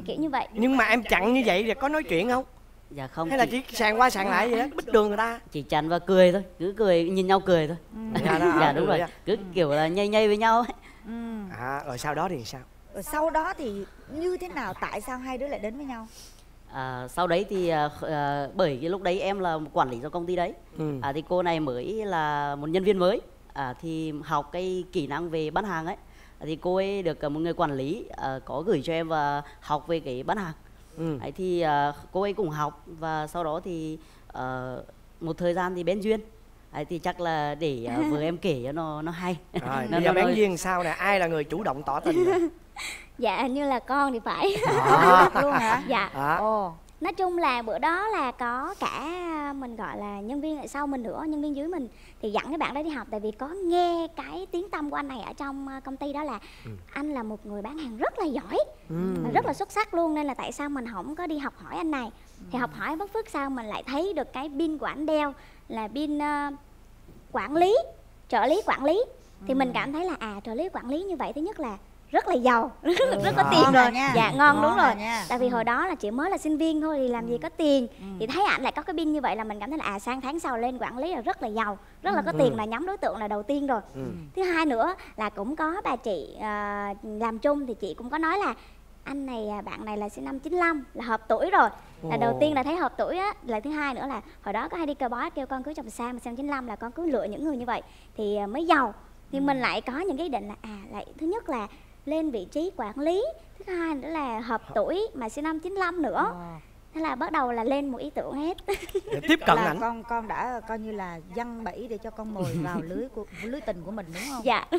kiểu như vậy. Nhưng mà em chặn như vậy thì có nói chuyện không? Dạ không. Hay là chỉ sàn qua sàn lại vậy đó, bích đường người ta. Chỉ chặn và cười thôi, cứ cười, nhìn nhau cười thôi. Ừ. Dạ, đó, dạ đúng rồi, dạ. Cứ kiểu là nhây nhây với nhau ấy. Ừ. À, rồi sau đó thì sao? Rồi sau đó thì như thế nào? Tại sao hai đứa lại đến với nhau? À, sau đấy thì à, bởi cái lúc đấy em là một quản lý cho công ty đấy. Ừ. À, thì cô này mới là một nhân viên mới. À, thì học cái kỹ năng về bán hàng ấy. À, thì cô ấy được một người quản lý à, có gửi cho em và học về cái bán hàng. Ừ. À, thì à, cô ấy cũng học và sau đó thì à, một thời gian thì bén duyên. À, thì chắc là để à, vừa em kể cho nó nó hay. Rồi, nó, giờ nó, bén nó... duyên sao nè, ai là người chủ động tỏ tình nè? Dạ hình như là con thì phải. À. Luôn hả? Dạ. À. Ồ. Nói chung là bữa đó là có cả mình gọi là nhân viên ở sau mình nữa, nhân viên dưới mình thì dặn cái bạn đó đi học, tại vì có nghe cái tiếng tăm của anh này ở trong công ty đó là ừ. anh là một người bán hàng rất là giỏi, ừ. rất là xuất sắc luôn, nên là tại sao mình không có đi học hỏi anh này. Ừ. Thì học hỏi bất phước sao mình lại thấy được cái pin của anh đeo là pin uh, quản lý, trợ lý quản lý. Thì ừ. mình cảm thấy là à trợ lý quản lý như vậy thứ nhất là rất là giàu, ừ, rất có tiền rồi nha. Dạ ngon, ngon đúng rồi nha. Tại vì hồi đó là chị mới là sinh viên thôi thì làm ừ. gì có tiền. ừ. Thì thấy ảnh lại có cái pin như vậy là mình cảm thấy là à sang tháng sau lên quản lý là rất là giàu, rất là có ừ. tiền, là nhắm đối tượng là đầu tiên rồi. ừ. Thứ hai nữa là cũng có bà chị uh, làm chung thì chị cũng có nói là anh này bạn này là sinh năm chín lăm là hợp tuổi rồi. Là oh. đầu tiên là thấy hợp tuổi á, là thứ hai nữa là hồi đó có hay đi cờ bói kêu con cưới chồng xa mà sang chín lăm là con cứ lựa những người như vậy thì mới giàu. Thì ừ. mình lại có những cái ý định là à lại thứ nhất là lên vị trí quản lý, thứ hai nữa là hợp tuổi mà sinh năm chín lăm nữa. Wow. Thế là bắt đầu là lên một ý tưởng hết. Để tiếp cận ảnh. Con con đã coi như là giăng bẫy để cho con mồi vào lưới của lưới tình của mình đúng không? Dạ. Ừ.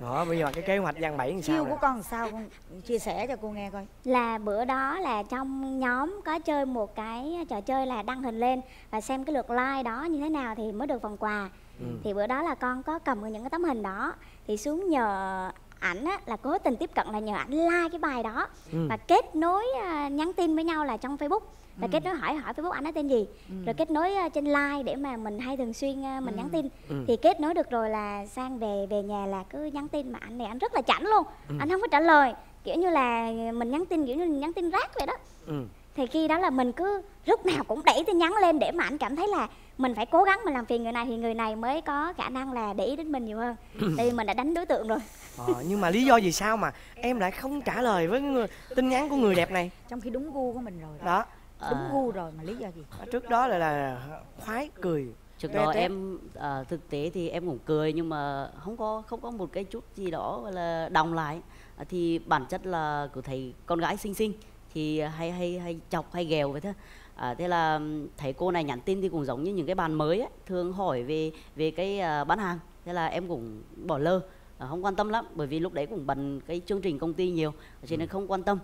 Đó, bây giờ cái kế hoạch giăng bẫy làm sao? Chiêu của con sao, con chia sẻ cho cô nghe coi. Là bữa đó là trong nhóm có chơi một cái trò chơi là đăng hình lên và xem cái lượt like đó như thế nào thì mới được phần quà. Ừ. Thì bữa đó là con có cầm những cái tấm hình đó thì xuống nhờ ảnh á, là cố tình tiếp cận là nhờ ảnh like cái bài đó. ừ. Và kết nối uh, nhắn tin với nhau là trong Facebook là ừ. kết nối hỏi hỏi Facebook anh ấy tên gì, ừ. rồi kết nối uh, trên like để mà mình hay thường xuyên uh, mình ừ. nhắn tin. ừ. Thì kết nối được rồi là sang về về nhà là cứ nhắn tin mà anh này anh rất là chảnh luôn. ừ. Anh không có trả lời, kiểu như là mình nhắn tin kiểu như nhắn tin rác vậy đó. ừ. Thì khi đó là mình cứ lúc nào cũng đẩy tin nhắn lên để mà anh cảm thấy là mình phải cố gắng mình làm phiền người này thì người này mới có khả năng là để ý đến mình nhiều hơn. Tại vì mình đã đánh đối tượng rồi. Ờ, nhưng mà lý do vì sao mà em lại không trả lời với người, tin nhắn của người đẹp này? Trong khi đúng gu của mình rồi đó. đó. À... Đúng gu rồi mà lý do gì? Trước đó là, là khoái cười. Trước đó em à, thực tế thì em cũng cười nhưng mà không có không có một cái chút gì đó gọi là đồng lại. À, thì bản chất là cứ thấy con gái xinh xinh thì hay hay hay chọc hay ghèo vậy thôi. À, thế là thấy cô này nhắn tin thì cũng giống như những cái bạn mới ấy, thường hỏi về về cái uh, bán hàng. Thế là em cũng bỏ lơ, à, không quan tâm lắm bởi vì lúc đấy cũng bận cái chương trình công ty nhiều cho nên không quan tâm.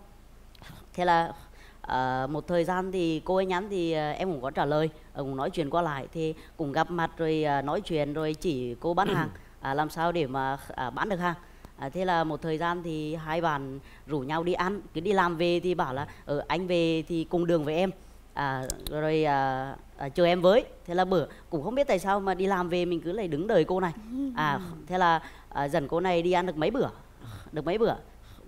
Thế là uh, một thời gian thì cô ấy nhắn thì uh, em cũng có trả lời, uh, cũng nói chuyện qua lại thì cũng gặp mặt rồi uh, nói chuyện rồi chỉ cô bán hàng uh, làm sao để mà uh, bán được hàng. À, thế là một thời gian thì hai bạn rủ nhau đi ăn, cứ đi làm về thì bảo là ừ, anh về thì cùng đường với em, à, rồi à, à, chờ em với. Thế là bữa cũng không biết tại sao mà đi làm về mình cứ lại đứng đợi cô này. À, thế là à, dần cô này đi ăn được mấy bữa, được mấy bữa.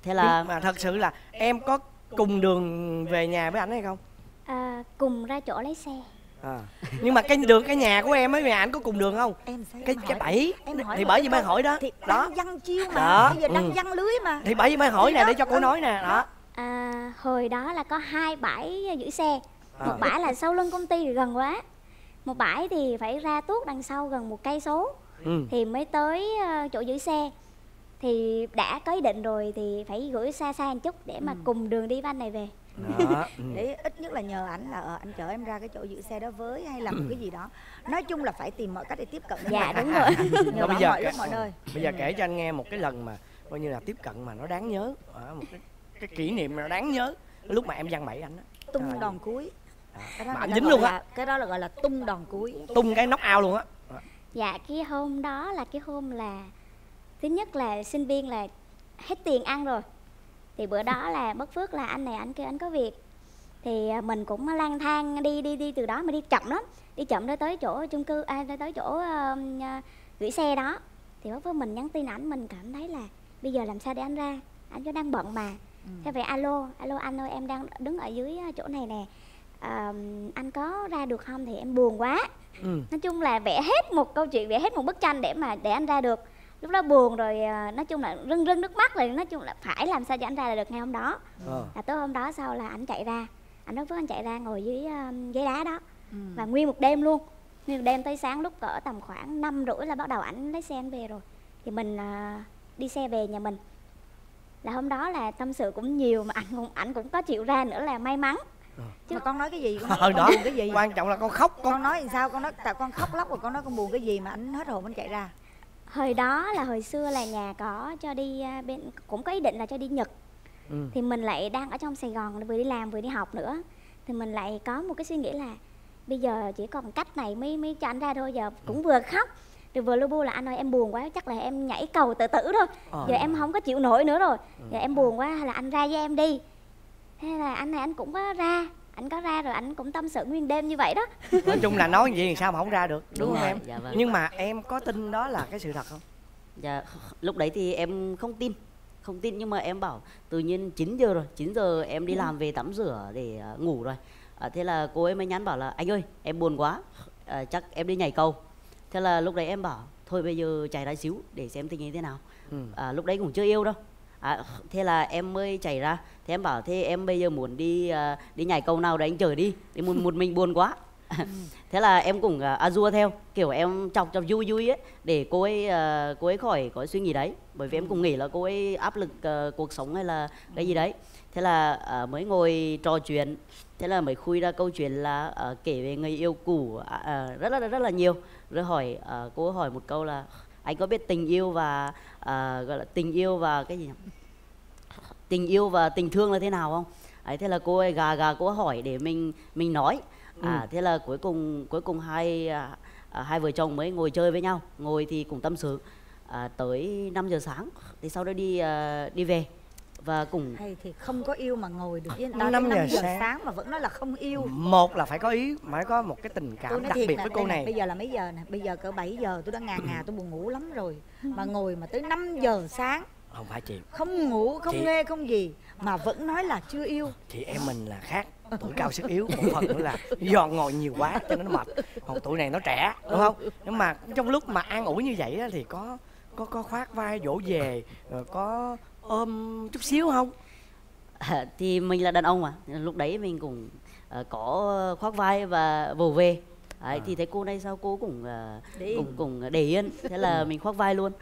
Thế là mà thật sự là em có cùng đường về nhà với anh hay không? À, cùng ra chỗ lấy xe. À. Nhưng mà cái đường cái nhà của em ấy nhà anh có cùng đường không? Em phải cái cái bẫy thì bởi vì mai hỏi đó thì đó văng chiêu mà đó. Bây giờ đang văng ừ. lưới mà thì bởi vì mai hỏi nè để cho cô nói nè đó. À, hồi đó là có hai bãi giữ xe, à. một bãi là sau lưng công ty thì gần quá, một bãi thì phải ra tuốt đằng sau gần một cây số ừ. thì mới tới chỗ giữ xe. Thì đã có ý định rồi thì phải gửi xa xa một chút để mà ừ. cùng đường đi với anh này về. Đó. Để ít nhất là nhờ ảnh là anh chở em ra cái chỗ giữ xe đó với, hay làm một cái gì đó. Nói chung là phải tìm mọi cách để tiếp cận. Dạ đúng rồi. Nhờ bây giờ mọi lúc mọi nơi. Bây giờ kể cho anh nghe một cái lần mà coi như là tiếp cận mà nó đáng nhớ, một cái, cái kỷ niệm mà nó đáng nhớ lúc mà em giăng bẫy anh đó. Tung à, đòn cuối à. Cái đó mà anh dính luôn á. Cái đó là gọi là tung đòn cuối. Tung cái knock out luôn á. Dạ cái hôm đó là cái hôm là thứ nhất là sinh viên là hết tiền ăn rồi. Thì bữa đó là bất phước là anh này anh kêu anh có việc. Thì mình cũng lang thang đi đi đi từ đó mà đi chậm lắm. Đi chậm tới tới chỗ chung cư, à, tới chỗ uh, gửi xe đó. Thì bất phước mình nhắn tin ảnh, mình cảm thấy là bây giờ làm sao để anh ra, anh có đang bận mà. ừ. Thế về alo, alo anh ơi em đang đứng ở dưới chỗ này nè, à, anh có ra được không thì em buồn quá. ừ. Nói chung là vẽ hết một câu chuyện, vẽ hết một bức tranh để mà để anh ra được. Lúc đó buồn rồi, nói chung là rưng rưng nước mắt, rồi nói chung là phải làm sao cho anh ra là được ngay hôm đó. ừ. Là tối hôm đó sau là anh chạy ra, anh nói với anh chạy ra ngồi dưới uh, ghế đá đó, ừ. và nguyên một đêm luôn, nguyên một đêm tới sáng lúc cỡ tầm khoảng năm rưỡi là bắt đầu ảnh lấy xe anh về rồi. Thì mình uh, đi xe về nhà mình. Là hôm đó là tâm sự cũng nhiều mà ảnh cũng ảnh cũng có chịu ra nữa là may mắn. ừ. Chứ mà con nói cái gì con, ờ, con đó. Buồn cái gì, quan trọng là con khóc, con, con nói làm sao con nói tại con khóc lóc rồi con nói con buồn cái gì mà ảnh hết hồn anh chạy ra. Hồi đó là hồi xưa là nhà có cho đi bên, cũng có ý định là cho đi Nhật. ừ. Thì mình lại đang ở trong Sài Gòn, vừa đi làm vừa đi học nữa. Thì mình lại có một cái suy nghĩ là bây giờ chỉ còn cách này mới mới cho anh ra thôi. Giờ cũng vừa khóc rồi vừa lu bu là anh ơi em buồn quá, chắc là em nhảy cầu tự tử thôi. ờ. Giờ em không có chịu nổi nữa rồi. ừ. Giờ em buồn quá hay là anh ra với em đi. Thế là anh này anh cũng có ra, anh có ra rồi anh cũng tâm sự nguyên đêm như vậy đó. Nói chung là nói gì thì sao mà không ra được, đúng, đúng không rồi, em? Dạ vâng. Nhưng mà em có tin đó là cái sự thật không? Dạ, lúc đấy thì em không tin, không tin nhưng mà em bảo tự nhiên chín giờ rồi, chín giờ em đi ừ. làm về tắm rửa để uh, ngủ rồi. À, thế là cô ấy mới nhắn bảo là anh ơi, em buồn quá, à, chắc em đi nhảy cầu. Thế là lúc đấy em bảo thôi bây giờ chạy ra xíu để xem tình hình thế nào. ừ. À, lúc đấy cũng chưa yêu đâu. À, thế là em mới chạy ra. Thế em bảo thế em bây giờ muốn đi uh, đi nhảy cầu nào đấy anh chở đi, đi một, một mình buồn quá. Thế là em cũng uh, a dua theo, kiểu em chọc chọc vui vui ấy để cô ấy uh, cô ấy khỏi có suy nghĩ đấy. Bởi vì em cũng nghĩ là cô ấy áp lực uh, cuộc sống hay là cái gì đấy. Thế là uh, mới ngồi trò chuyện. Thế là mới khui ra câu chuyện là uh, kể về người yêu cũ uh, uh, rất là rất là nhiều. Rồi hỏi uh, cô ấy hỏi một câu là anh có biết tình yêu và à, gọi là tình yêu và cái gì nhỉ? Tình yêu và tình thương là thế nào không? Ấy thế là cô ấy gà gà cô ấy hỏi để mình mình nói. À, ừ. Thế là cuối cùng cuối cùng hai à, hai vợ chồng mới ngồi chơi với nhau, ngồi thì cũng tâm sự à, tới năm giờ sáng thì sau đó đi à, đi về. Và cùng hay thì không có yêu mà ngồi được yên năm, năm giờ, giờ sáng. sáng mà vẫn nói là không yêu. Một là phải có ý, phải có một cái tình cảm đặc biệt là, với cô này. Bây giờ là mấy giờ nè? Bây giờ cỡ bảy giờ tôi đã ngà ngà tôi buồn ngủ lắm rồi. Mà ngồi mà tới năm giờ sáng không phải chị. Không ngủ, không chị... nghe không gì mà vẫn nói là chưa yêu. Chị em mình là khác, tuổi cao sức yếu, một phần nữa là do ngồi nhiều quá cho nên nó mệt. Còn tuổi này nó trẻ, đúng không? Nhưng mà trong lúc mà an ủi như vậy đó, thì có có có khoác vai dỗ về, có ôm chút xíu không? À, thì mình là đàn ông mà, lúc đấy mình cũng uh, có khoác vai và vồ về. À, à. Thì thấy cô này sao cô cũng uh, để cũng, cũng để yên, thế là mình khoác vai luôn.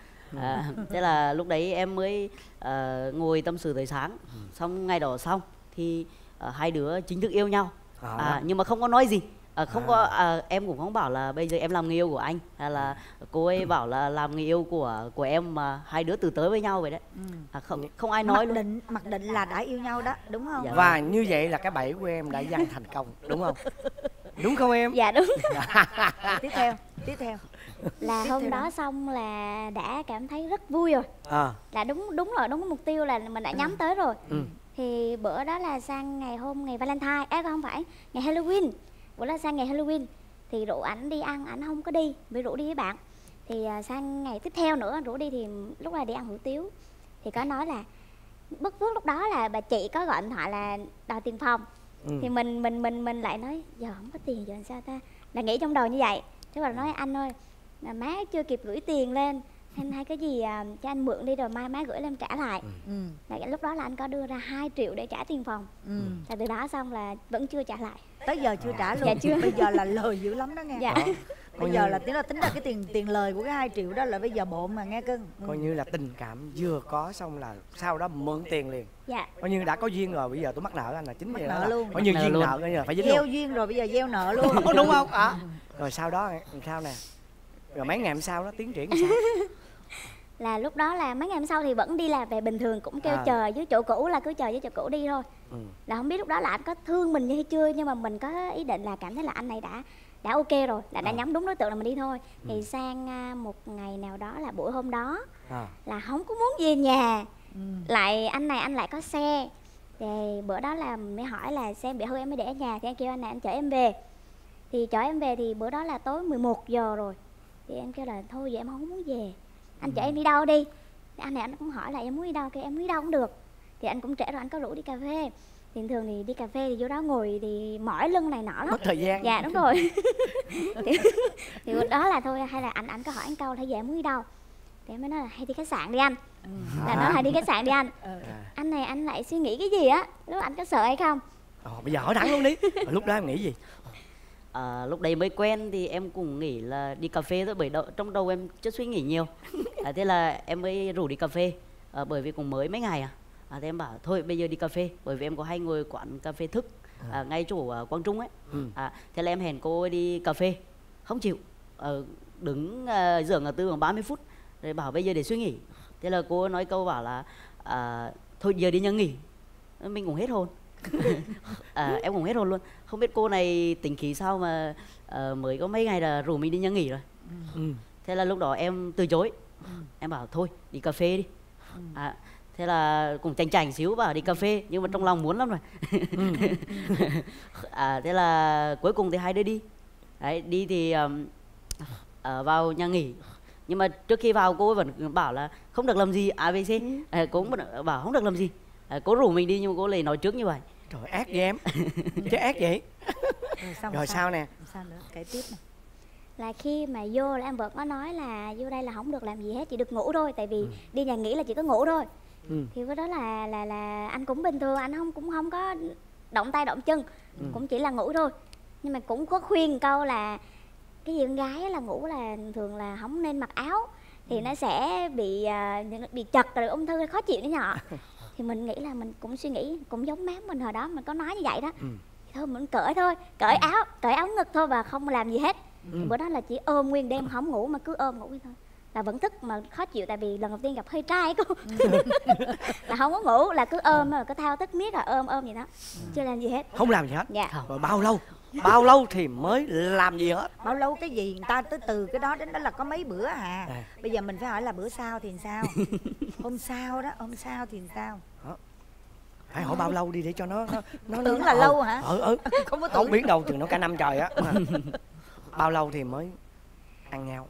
À, thế là lúc đấy em mới uh, ngồi tâm sự tới sáng, xong ngày đó xong thì uh, hai đứa chính thức yêu nhau. À. À, nhưng mà không có nói gì. À, không à. có à, em cũng không bảo là bây giờ em làm người yêu của anh hay là cô ấy ừ. bảo là làm người yêu của của em mà hai đứa từ tới với nhau vậy đấy. ừ. à, không không ai nói mặc luôn. Định mặc định là đã yêu nhau đó, đúng không? Dạ, và đúng. Như vậy là cái bẫy của em đã giăng thành công, đúng không? Đúng không em? Dạ đúng. à, tiếp theo tiếp theo là tiếp hôm theo đó đúng. Xong là đã cảm thấy rất vui rồi. à. Là đúng đúng rồi, đúng mục tiêu là mình đã nhắm ừ. tới rồi. ừ. Thì bữa đó là sang ngày hôm ngày Valentine, à, không phải ngày Halloween. Bữa đó sang ngày Halloween thì rủ ảnh đi ăn, ảnh không có đi, mới rủ đi với bạn. Thì sang ngày tiếp theo nữa rủ đi, thì lúc là đi ăn hủ tiếu thì có nói là bất phước lúc đó là bà chị có gọi điện thoại là đòi tiền phòng. ừ. Thì mình mình mình mình lại nói giờ không có tiền giờ làm sao ta, là nghĩ trong đầu như vậy. Thế là nói anh ơi là má chưa kịp gửi tiền lên, anh hay cái gì à, cho anh mượn đi rồi mai má gửi lên trả lại. ừ. Là lúc đó là anh có đưa ra hai triệu để trả tiền phòng. ừ. Là từ đó xong là vẫn chưa trả lại, tới giờ chưa trả luôn. Dạ chưa. Bây giờ là lời dữ lắm đó nghe. Dạ. Bây giờ là tính là tính ra cái tiền tiền lời của cái hai triệu đó là bây giờ bộn mà nghe cưng. Coi ừ. như là tình cảm vừa có xong là sau đó mượn tiền liền. Dạ. Coi như đã có duyên rồi, bây giờ tôi mắc nợ anh là chính vậy đó. Luôn. Coi như duyên luôn. Nợ coi như là phải dính luôn. Gieo duyên rồi bây giờ gieo nợ luôn. Đúng không? À. Rồi sau đó sao nè? Rồi mấy ngày hôm sau đó tiến triển sao? Là lúc đó là mấy ngày hôm sau thì vẫn đi làm về bình thường, cũng kêu à. chờ dưới chỗ cũ, là cứ chờ dưới chỗ cũ đi thôi. ừ. Là không biết lúc đó là anh có thương mình như hay chưa, nhưng mà mình có ý định là cảm thấy là anh này đã đã ok rồi, là à. đã nhắm đúng đối tượng là mình đi thôi. ừ. Thì sang một ngày nào đó là buổi hôm đó à. là không có muốn về nhà. ừ. Lại anh này anh lại có xe, thì bữa đó là mới hỏi là xe bị hư em mới để ở nhà, thì anh kêu anh này anh chở em về. Thì chở em về thì bữa đó là tối mười một giờ rồi, thì em kêu là thôi vậy em không muốn về, anh chở em đi đâu đi. Anh này anh cũng hỏi là em muốn đi đâu, kêu em muốn đi đâu cũng được. thì anh cũng trễ rồi, anh có rủ đi cà phê. Thì thường thì đi cà phê thì vô đó ngồi thì mỏi lưng này nọ lắm, mất thời gian. Dạ đúng rồi. thì, thì đó là thôi, hay là anh anh có hỏi anh câu là về muốn đi đâu, thì em mới nói là hay đi khách sạn đi anh. Ừ. Là nó hay đi khách sạn đi anh. Ừ. Anh này anh lại suy nghĩ cái gì á, lúc anh có sợ hay không? Ờ, bây giờ hỏi thẳng luôn đi. Ở lúc đó em nghĩ gì? À, lúc đấy mới quen thì em cũng nghĩ là đi cà phê thôi, bởi đầu, trong đầu em chưa suy nghĩ nhiều. À, thế là em mới rủ đi cà phê, à, bởi vì cũng mới mấy ngày à. À, thế em bảo thôi bây giờ đi cà phê, bởi vì em có hay ngồi quán cà phê Thức à, ngay chỗ à, Quang Trung ấy. Ừ. À, thế là em hẹn cô đi cà phê, không chịu, à, đứng à, dưỡng ở tư khoảng ba mươi phút, rồi bảo bây giờ để suy nghĩ. Thế là cô nói câu bảo là à, thôi giờ đi nhà nghỉ. Mình cũng hết hồn. À, em cũng hết hồn luôn. Không biết cô này tính khí sao mà à, mới có mấy ngày là rủ mình đi nhà nghỉ rồi. Ừ. Thế là lúc đó em từ chối. Ừ. Em bảo thôi đi cà phê đi. Ừ. À, thế là cũng chành chành xíu bảo đi cà phê, nhưng mà trong lòng muốn lắm rồi. Ừ. À, thế là cuối cùng thì hai đứa đi. Đấy, đi thì um, uh, vào nhà nghỉ. Nhưng mà trước khi vào cô vẫn bảo là không được làm gì a bê xê. Ừ. À, cô cũng bảo không được làm gì. À, cô rủ mình đi nhưng mà cô lại nói trước như vậy. Trời ác vậy em. Chứ ác vậy. Rồi, xong, rồi sao, sao nè? Sao nữa? Cái tiếp này. Là khi mà vô là em vợ có nói là vô đây là không được làm gì hết, chỉ được ngủ thôi. Tại vì ừ. đi nhà nghỉ là chỉ có ngủ thôi. Ừ. Thì với đó là là là anh cũng bình thường, anh không cũng không có động tay động chân, ừ. cũng chỉ là ngủ thôi. Nhưng mà cũng có khuyên câu là cái gì con gái là ngủ là thường là không nên mặc áo, thì ừ. nó sẽ bị uh, bị chật rồi ung thư khó chịu nữa nhỏ. Thì mình nghĩ là mình cũng suy nghĩ cũng giống má mình hồi đó mình có nói như vậy đó. Ừ. Thôi mình cởi thôi, cởi ừ. áo, cởi áo ngực thôi và không làm gì hết. Ừ. Bữa đó là chỉ ôm nguyên đêm không ngủ mà cứ ôm ngủ thôi. Là vẫn thức mà khó chịu tại vì lần đầu tiên gặp hơi trai cô. Ừ. Là không có ngủ, là cứ ôm mà ừ. cứ thao thức miết là ôm ôm vậy đó. Ừ. Chưa làm gì hết. Không làm gì hết. Dạ. Rồi bao lâu? Bao lâu thì mới làm gì hết? Bao lâu cái gì người ta tới từ cái đó đến đó là có mấy bữa à. à. Bây giờ mình phải hỏi là bữa sau thì sao? Hôm sau đó, hôm sau thì sao? Hả? Phải hỏi bao lâu đi để cho nó nó, nó tưởng nó, là nó, lâu hả? Ừ ừ. Không có tưởng. Không biết đâu, chừng nó cả năm trời á. Bao lâu thì mới ăn nhau?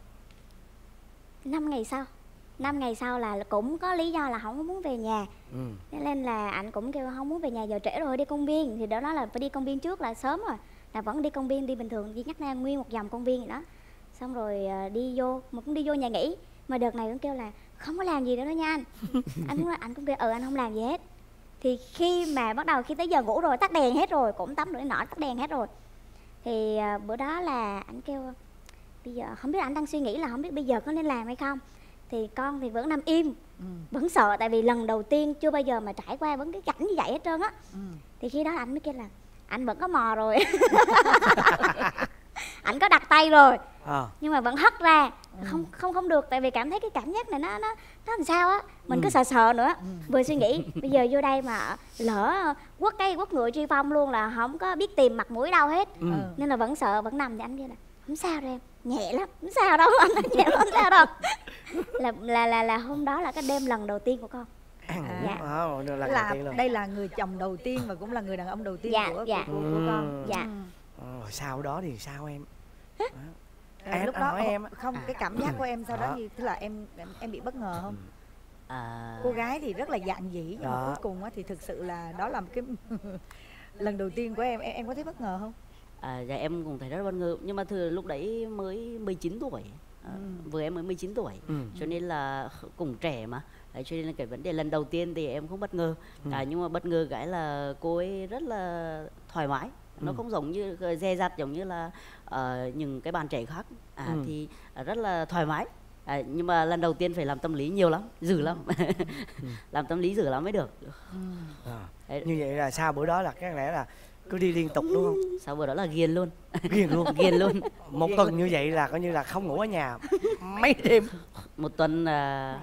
năm ngày sau. năm ngày sau là cũng có lý do là không muốn về nhà. Ừ. Nên là anh cũng kêu không muốn về nhà, giờ trễ rồi đi công viên. Thì đó là phải đi công viên trước là sớm rồi. Là vẫn đi công viên, đi bình thường, đi nhắc ra nguyên một vòng công viên vậy đó. Xong rồi đi vô, mà cũng đi vô nhà nghỉ. Mà đợt này cũng kêu là không có làm gì nữa đó nha anh. Anh cũng, anh cũng kêu ừ anh không làm gì hết. Thì khi mà bắt đầu khi tới giờ ngủ rồi, tắt đèn hết rồi, cũng tắm rửa nọ tắt đèn hết rồi. Thì bữa đó là anh kêu bây giờ không biết anh đang suy nghĩ là không biết bây giờ có nên làm hay không. Thì con thì vẫn nằm im, ừ. vẫn sợ tại vì lần đầu tiên chưa bao giờ mà trải qua vẫn cái cảnh như vậy hết trơn á. Ừ. Thì khi đó anh mới kêu là anh vẫn có mò rồi. Anh có đặt tay rồi à. Nhưng mà vẫn hất ra. Ừ. Không không không được tại vì cảm thấy cái cảm giác này nó nó nó làm sao á, mình ừ. cứ sợ sợ nữa. Ừ. Vừa suy nghĩ bây giờ vô đây mà lỡ quất cái quất ngựa truy phong luôn là không có biết tìm mặt mũi đâu hết. Ừ. Nên là vẫn sợ vẫn nằm. Thì anh kêu là không sao rồi em, nhẹ lắm, không sao đâu anh, nhẹ lắm, không sao đâu. Là là là là hôm đó là cái đêm lần đầu tiên của con. À, dạ. Đó, là là đây là người chồng đầu tiên mà cũng là người đàn ông đầu tiên dạ, của, dạ. của, của, của con. Dạ. Rồi ừ. sau đó thì sao em? À, lúc đó em không cái cảm giác của em sau đó, đó. Như thế là em, em em bị bất ngờ không? À... Cô gái thì rất là dạn dĩ nhưng mà cuối cùng thì thực sự là đó là một cái lần đầu tiên của em, em em có thấy bất ngờ không? À, dạ em cũng thấy rất bất ngờ, nhưng mà thường lúc đấy mới mười chín tuổi. À, ừ. Vừa em mới mười chín tuổi. Ừ. Cho nên là cũng trẻ mà. Đấy, cho nên là cái vấn đề lần đầu tiên thì em không bất ngờ. Ừ. À, nhưng mà bất ngờ cái là cô ấy rất là thoải mái. Ừ. Nó không giống như dè dặt giống như là uh, những cái bạn trẻ khác. À, ừ. Thì uh, rất là thoải mái. À, nhưng mà lần đầu tiên phải làm tâm lý nhiều lắm, dữ lắm. Ừ. Làm tâm lý dữ lắm mới được. Ừ. À, như vậy là sau bữa đó là có lẽ là cứ đi liên tục đúng không? Sau bữa đó là ghiền luôn. Ghiền luôn? Ghiền luôn. Một tuần như vậy là coi như là không ngủ ở nhà mấy đêm. Một tuần uh,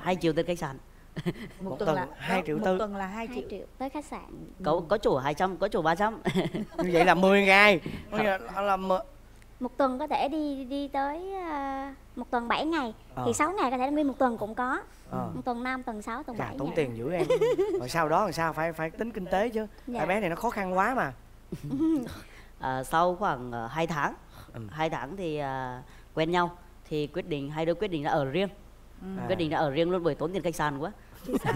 hai triệu tới khách sạn. Một, một tuần, tuần là hai triệu tư. Một tuần là hai triệu, hai triệu tới khách sạn. Có có chỗ hai trăm, có chỗ ba trăm. Như vậy là mười ngày. Là, là m... Một tuần có thể đi đi tới uh, một tuần bảy ngày. À. Thì sáu ngày có thể nguyên một tuần cũng có. À. Một tuần năm, tuần sáu, tuần dạ, bảy. Tốn tiền dữ em. Rồi sau đó làm sao phải phải tính kinh tế chứ. Dạ. Tại bé này nó khó khăn quá mà. À, sau khoảng uh, hai tháng ừ. hai tháng thì uh, quen nhau thì quyết định hai đứa quyết định là ở riêng. Ừ. Quyết định là ở riêng luôn bởi tốn tiền khách sạn quá. chứ sao.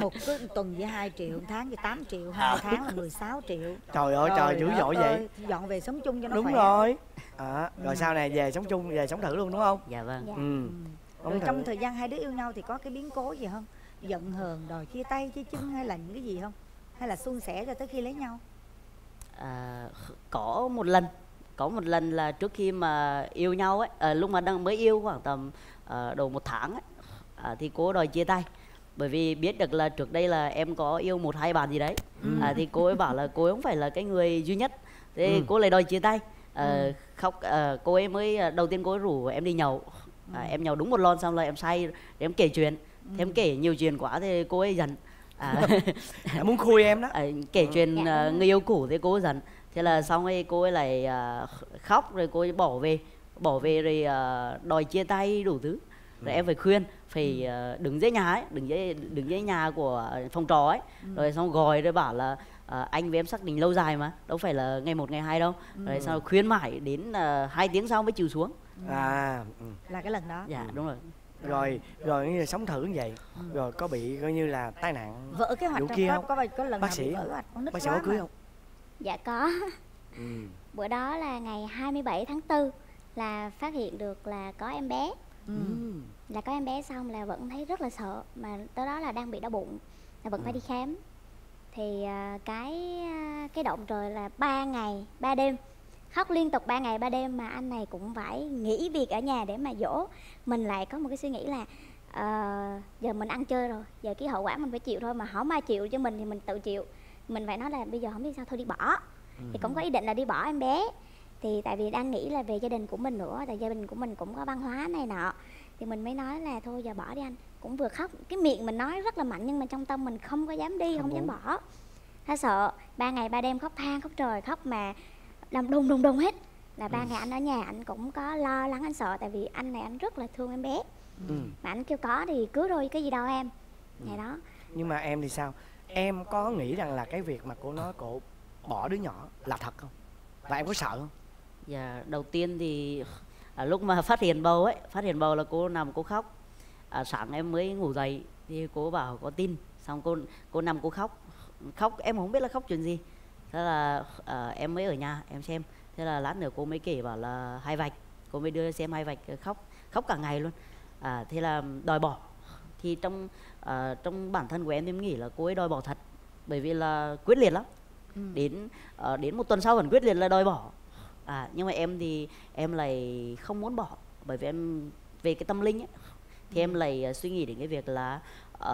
Một cứ tuần với hai triệu, một tháng với tám triệu, hai à. tháng là mười sáu triệu. Trời ơi, trời dữ dội vậy. Dọn về sống chung cho nó đúng khỏe. Đúng rồi. À, rồi sau này về sống chung, về sống thử luôn đúng không? Dạ vâng. Dạ. Ừ. Rồi thử. Trong thời gian hai đứa yêu nhau thì có cái biến cố gì không? Giận hờn, đòi chia tay, chia chân hay là những cái gì không? Hay là suôn sẻ cho tới khi lấy nhau? À, có một lần. Có một lần là trước khi mà yêu nhau ấy, à, lúc mà đang mới yêu khoảng tầm à, đầu một tháng ấy, à, thì cô đòi chia tay. Bởi vì biết được là trước đây là em có yêu một hai bạn gì đấy, ừ. à, thì cô ấy bảo là cô ấy không phải là cái người duy nhất. Thế ừ. cô lại đòi chia tay. à, ừ. Khóc, à, cô ấy mới, đầu tiên cô ấy rủ em đi nhậu. à, Em nhậu đúng một lon xong là em say, em kể chuyện. ừ. Thế em kể nhiều chuyện quá thì cô ấy giận. à, Muốn khui em đó. à, Kể ừ. chuyện à, người yêu cũ thì cô ấy giận. Thế là xong ấy cô ấy lại à, khóc rồi cô ấy bỏ về. Bỏ về rồi à, đòi chia tay đủ thứ. Rồi em phải khuyên, phải ừ. uh, đứng dưới nhà ấy, đứng dưới, đứng dưới nhà của phòng trọ ấy. ừ. Rồi xong gọi rồi bảo là uh, anh với em xác định lâu dài mà, đâu phải là ngày một ngày hai đâu. ừ. Rồi sau khuyên mãi đến uh, hai tiếng sau mới chịu xuống. ừ. À ừ. Là cái lần đó. Dạ đúng rồi. Rồi, rồi như là sống thử như vậy. ừ. Rồi có bị coi như là tai nạn vỡ kế hoạch kia không? Có, có, có lần bác sĩ vỡ hoạch con nít bác sĩ quá cưới không? Dạ có. ừ. Bữa đó là ngày hai mươi bảy tháng tư là phát hiện được là có em bé. Ừ. Là có em bé xong là vẫn thấy rất là sợ. Mà tới đó là đang bị đau bụng, là vẫn ừ. phải đi khám. Thì uh, cái uh, cái động trời là ba ngày ba đêm. Khóc liên tục ba ngày ba đêm. Mà anh này cũng phải nghỉ việc ở nhà để mà dỗ. Mình lại có một cái suy nghĩ là uh, giờ mình ăn chơi rồi, giờ cái hậu quả mình phải chịu thôi. Mà không ai chịu cho mình thì mình tự chịu. Mình phải nói là bây giờ không biết sao thôi đi bỏ. ừ. Thì cũng có ý định là đi bỏ em bé. Thì tại vì đang nghĩ là về gia đình của mình nữa, tại gia đình của mình cũng có văn hóa này nọ. Thì mình mới nói là thôi giờ bỏ đi anh. Cũng vừa khóc, cái miệng mình nói rất là mạnh nhưng mà trong tâm mình không có dám đi, không, không dám bỏ. Tha sợ, ba ngày ba đêm khóc than khóc trời, khóc mà làm đùng đùng đùng hết. Là ba ừ. ngày anh ở nhà anh cũng có lo lắng, anh sợ. Tại vì anh này anh rất là thương em bé. ừ. Mà anh kêu có thì cứ thôi, cái gì đâu em. ừ. Ngày đó. Nhưng mà em thì sao? Em có nghĩ rằng là cái việc mà cô nói cô bỏ đứa nhỏ là thật không? Và em có sợ không? Dạ, đầu tiên thì à, lúc mà phát hiện bầu ấy, phát hiện bầu là cô nằm cô khóc. à, Sáng em mới ngủ dậy thì cô bảo có tin. Xong cô cô nằm cô khóc. Khóc em không biết là khóc chuyện gì. Thế là à, em mới ở nhà em xem. Thế là lát nữa cô mới kể bảo là hai vạch. Cô mới đưa xem hai vạch khóc. Khóc cả ngày luôn. à, Thế là đòi bỏ. Thì trong à, trong bản thân của em em nghĩ là cô ấy đòi bỏ thật. Bởi vì là quyết liệt lắm. ừ. Đến à, đến một tuần sau vẫn quyết liệt là đòi bỏ. À, nhưng mà em thì em lại không muốn bỏ. Bởi vì em về cái tâm linh ấy, thì em lại uh, suy nghĩ đến cái việc là uh,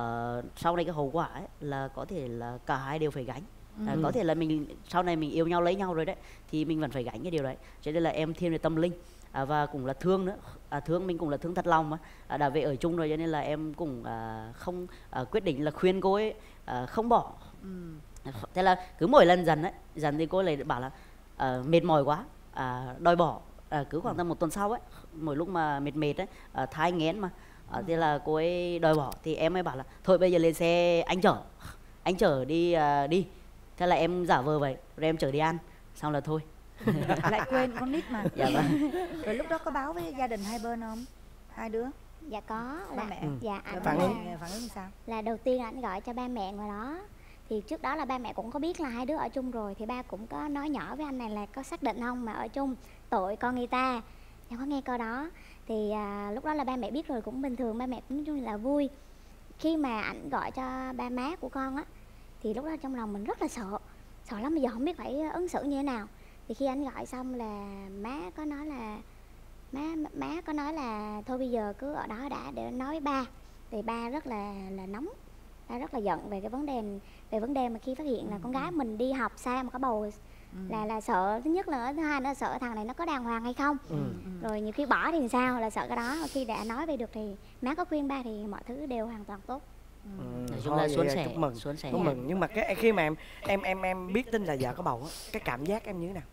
sau này cái hậu quả ấy, là có thể là cả hai đều phải gánh. ừ. à, Có thể là mình sau này mình yêu nhau lấy nhau rồi đấy, thì mình vẫn phải gánh cái điều đấy. Cho nên là em thiên về tâm linh. à, Và cũng là thương nữa. à, Thương mình cũng là thương thật lòng mà. à, Đã về ở chung rồi cho nên là em cũng à, không à, quyết định là khuyên cô ấy à, không bỏ. ừ. Thế là cứ mỗi lần dần ấy, dần thì cô lại bảo là à, mệt mỏi quá. À, đòi bỏ. à, Cứ khoảng tầm một tuần sau ấy, mỗi lúc mà mệt mệt ấy, à, thai nghén mà. à, Thế là cô ấy đòi bỏ. Thì em mới bảo là thôi bây giờ lên xe anh chở. Anh chở đi à, đi. Thế là em giả vờ vậy. Rồi em chở đi ăn. Xong là thôi. Lại quên con nít mà. Dạ vâng. Rồi lúc đó có báo với gia đình hai bên không? Hai đứa? Dạ có. Ba mẹ. ừ. Dạ anh phản ứng. Phản ứng sao? Là đầu tiên anh gọi cho ba mẹ ngoài đó. Thì trước đó là ba mẹ cũng có biết là hai đứa ở chung rồi. Thì ba cũng có nói nhỏ với anh này là có xác định không mà ở chung, tội con người ta. Em có nghe câu đó. Thì à, lúc đó là ba mẹ biết rồi cũng bình thường. Ba mẹ cũng chung là vui. Khi mà ảnh gọi cho ba má của con á, thì lúc đó trong lòng mình rất là sợ. Sợ lắm, bây giờ không biết phải ứng xử như thế nào. Thì khi ảnh gọi xong là má có nói là Má má có nói là thôi bây giờ cứ ở đó đã để nói với ba. Thì ba rất là, là nóng. Ba rất là giận về cái vấn đề về vấn đề mà khi phát hiện là ừ. con gái mình đi học xa mà có bầu. ừ. là là sợ, thứ nhất là thứ hai nữa là sợ thằng này nó có đàng hoàng hay không. ừ. Rồi nhiều khi bỏ thì sao, là sợ cái đó. Khi đã nói về được thì má có khuyên ba thì mọi thứ đều hoàn toàn tốt. ừ. Nói chung là xuân sẻ, chúc mừng, xuân sẻ. Chúc mừng. Nhưng mà cái khi mà em em em em biết tin là vợ có bầu, cái cảm giác em như thế nào?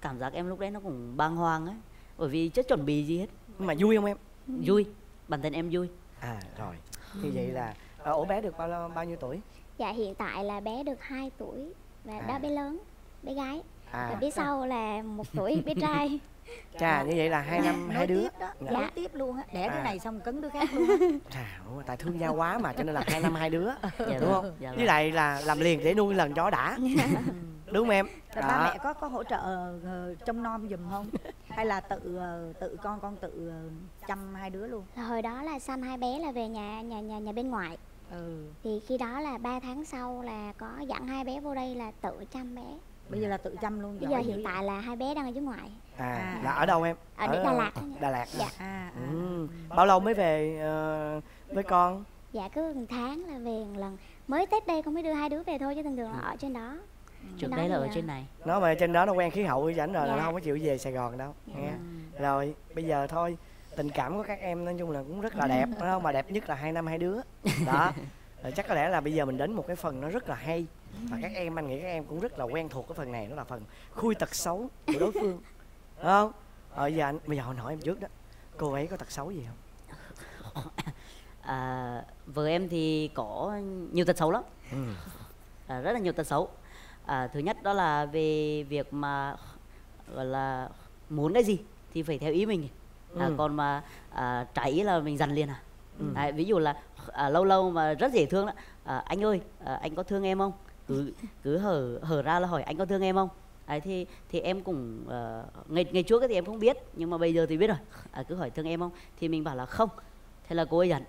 Cảm giác em lúc đấy nó cũng bàng hoàng ấy, bởi vì chưa chuẩn bị gì hết. Nhưng mà vui không em? ừ. Vui, bản thân em vui. À rồi, như vậy là À, ổ bé được bao bao nhiêu tuổi? Dạ hiện tại là bé được hai tuổi. Và à. đó bé lớn, bé gái. à. Là phía sau là một tuổi bé trai. Chà, như vậy là hai năm hai đứa đó, dạ. Nối tiếp luôn á, đẻ đứa à. này xong cấn đứa khác luôn á. Chà, tại thương nhau quá mà cho nên là hai năm hai đứa, dạ, đúng không? Dạ, với lại là làm liền để nuôi lần chó đã. Đúng không em? Đó. Ba mẹ có có hỗ trợ trông nom giùm không? Hay là tự tự con con tự chăm hai đứa luôn? Hồi đó là sanh hai bé là về nhà nhà nhà nhà bên ngoại. Ừ. Thì khi đó là ba tháng sau là có dẫn hai bé vô đây là tự chăm bé. Bây giờ là tự chăm luôn. Bây giờ hiện tại là hai bé đang ở dưới ngoại. À, à. Là ở đâu em? Ở, ở Đà Lạt. Đà Lạt. Dạ. À, à. Ừ. Bao lâu mới về uh, với con? Dạ cứ một tháng là về một lần. Mới Tết đây con mới đưa hai đứa về thôi chứ thường thường là ở trên đó. Trước đấy là ở trên này. Nó mà trên đó nó quen khí hậu với rảnh rồi, dạ. Nó không có chịu về Sài Gòn đâu. Dạ. Nghe. Rồi bây giờ thôi, tình cảm của các em nói chung là cũng rất là đẹp, đúng không? Mà đẹp nhất là hai năm hai đứa. Đó. Rồi chắc có lẽ là bây giờ mình đến một cái phần nó rất là hay. Và các em, anh nghĩ các em cũng rất là quen thuộc cái phần này, nó là phần khui tật xấu của đối phương. Đúng không? Ờ giờ anh bây giờ hỏi em trước đó. Cô ấy có tật xấu gì không? À, vợ em thì có nhiều tật xấu lắm. Ừ. À, rất là nhiều tật xấu. À, thứ nhất đó là về việc mà gọi là muốn cái gì thì phải theo ý mình. À, ừ. Còn mà à, trái ý là mình dằn liền à. Ừ. À ví dụ là à, lâu lâu mà rất dễ thương đó. À, anh ơi, à, anh có thương em không? Cứ cứ hở hở ra là hỏi anh có thương em không? À, thì thì em cũng uh, ngày ngày trước thì em không biết nhưng mà bây giờ thì biết rồi. À, cứ hỏi thương em không? Thì mình bảo là không. Thế là cô ấy dặn.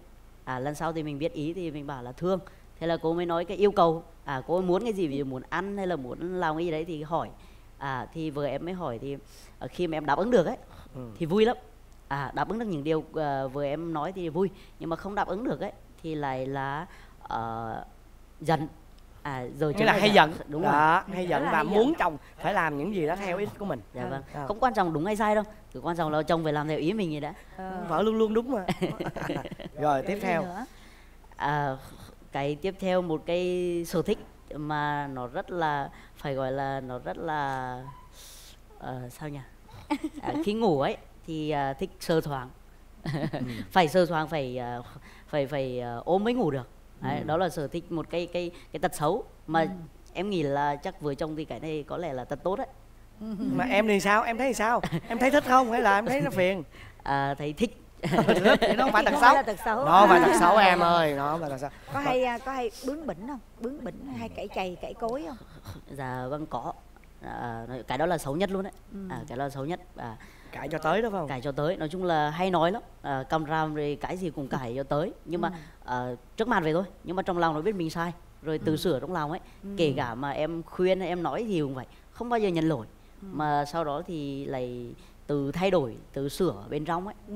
À, lần sau thì mình biết ý thì mình bảo là thương. Thế là cô mới nói cái yêu cầu. À, cô ấy muốn cái gì, ví dụ muốn ăn hay là muốn làm cái gì đấy thì hỏi. À, thì vừa em mới hỏi thì khi mà em đáp ứng được ấy, ừ. thì vui lắm. À, đáp ứng được những điều uh, vừa em nói thì vui, nhưng mà không đáp ứng được ấy thì lại là uh, giận. À, rồi chứ là hay giận, đúng rồi, hay giận và muốn chồng phải làm những gì đó theo ý của mình. Dạ vâng. À. Không quan trọng đúng hay sai đâu, chỉ quan trọng là chồng phải làm theo ý mình vậy đã. À. Vợ luôn luôn đúng mà. Rồi tiếp theo. À, cái tiếp theo một cái sở thích mà nó rất là phải gọi là nó rất là uh, sao nhỉ? À, khi ngủ ấy thì uh, thích sờ soạng. Ừ. Phải sờ soạng, phải uh, phải phải uh, ôm mới ngủ được. Đấy, ừ. Đó là sở thích, một cái cái cái tật xấu mà ừ. em nghĩ là chắc vừa chồng thì cái này có lẽ là tật tốt đấy. Mà em thì sao, em thấy sao, em thấy thích không hay là em thấy nó phiền? À, thấy thích. Thì nó không phải tật xấu, nó tật xấu. Nó phải tật xấu em ơi, nó phải tật xấu. Có hay có hay bướng bỉnh không, bướng bỉnh hay cãi chày cãi cối không? Dạ vâng có. À, cái đó là xấu nhất luôn đấy. Ừ. À, cái đó là xấu nhất. À, cãi cho tới đúng không? Cãi cho tới, nói chung là hay nói lắm. À, cầm ràm rồi cái gì cũng cãi cho tới, nhưng mà ừ. à, trước mặt vậy thôi, nhưng mà trong lòng nó biết mình sai rồi tự ừ. sửa trong lòng ấy. Ừ. Kể cả mà em khuyên em nói thì cũng vậy, không bao giờ nhận lỗi. Ừ. Mà sau đó thì lại tự thay đổi, tự sửa bên trong ấy. Ừ.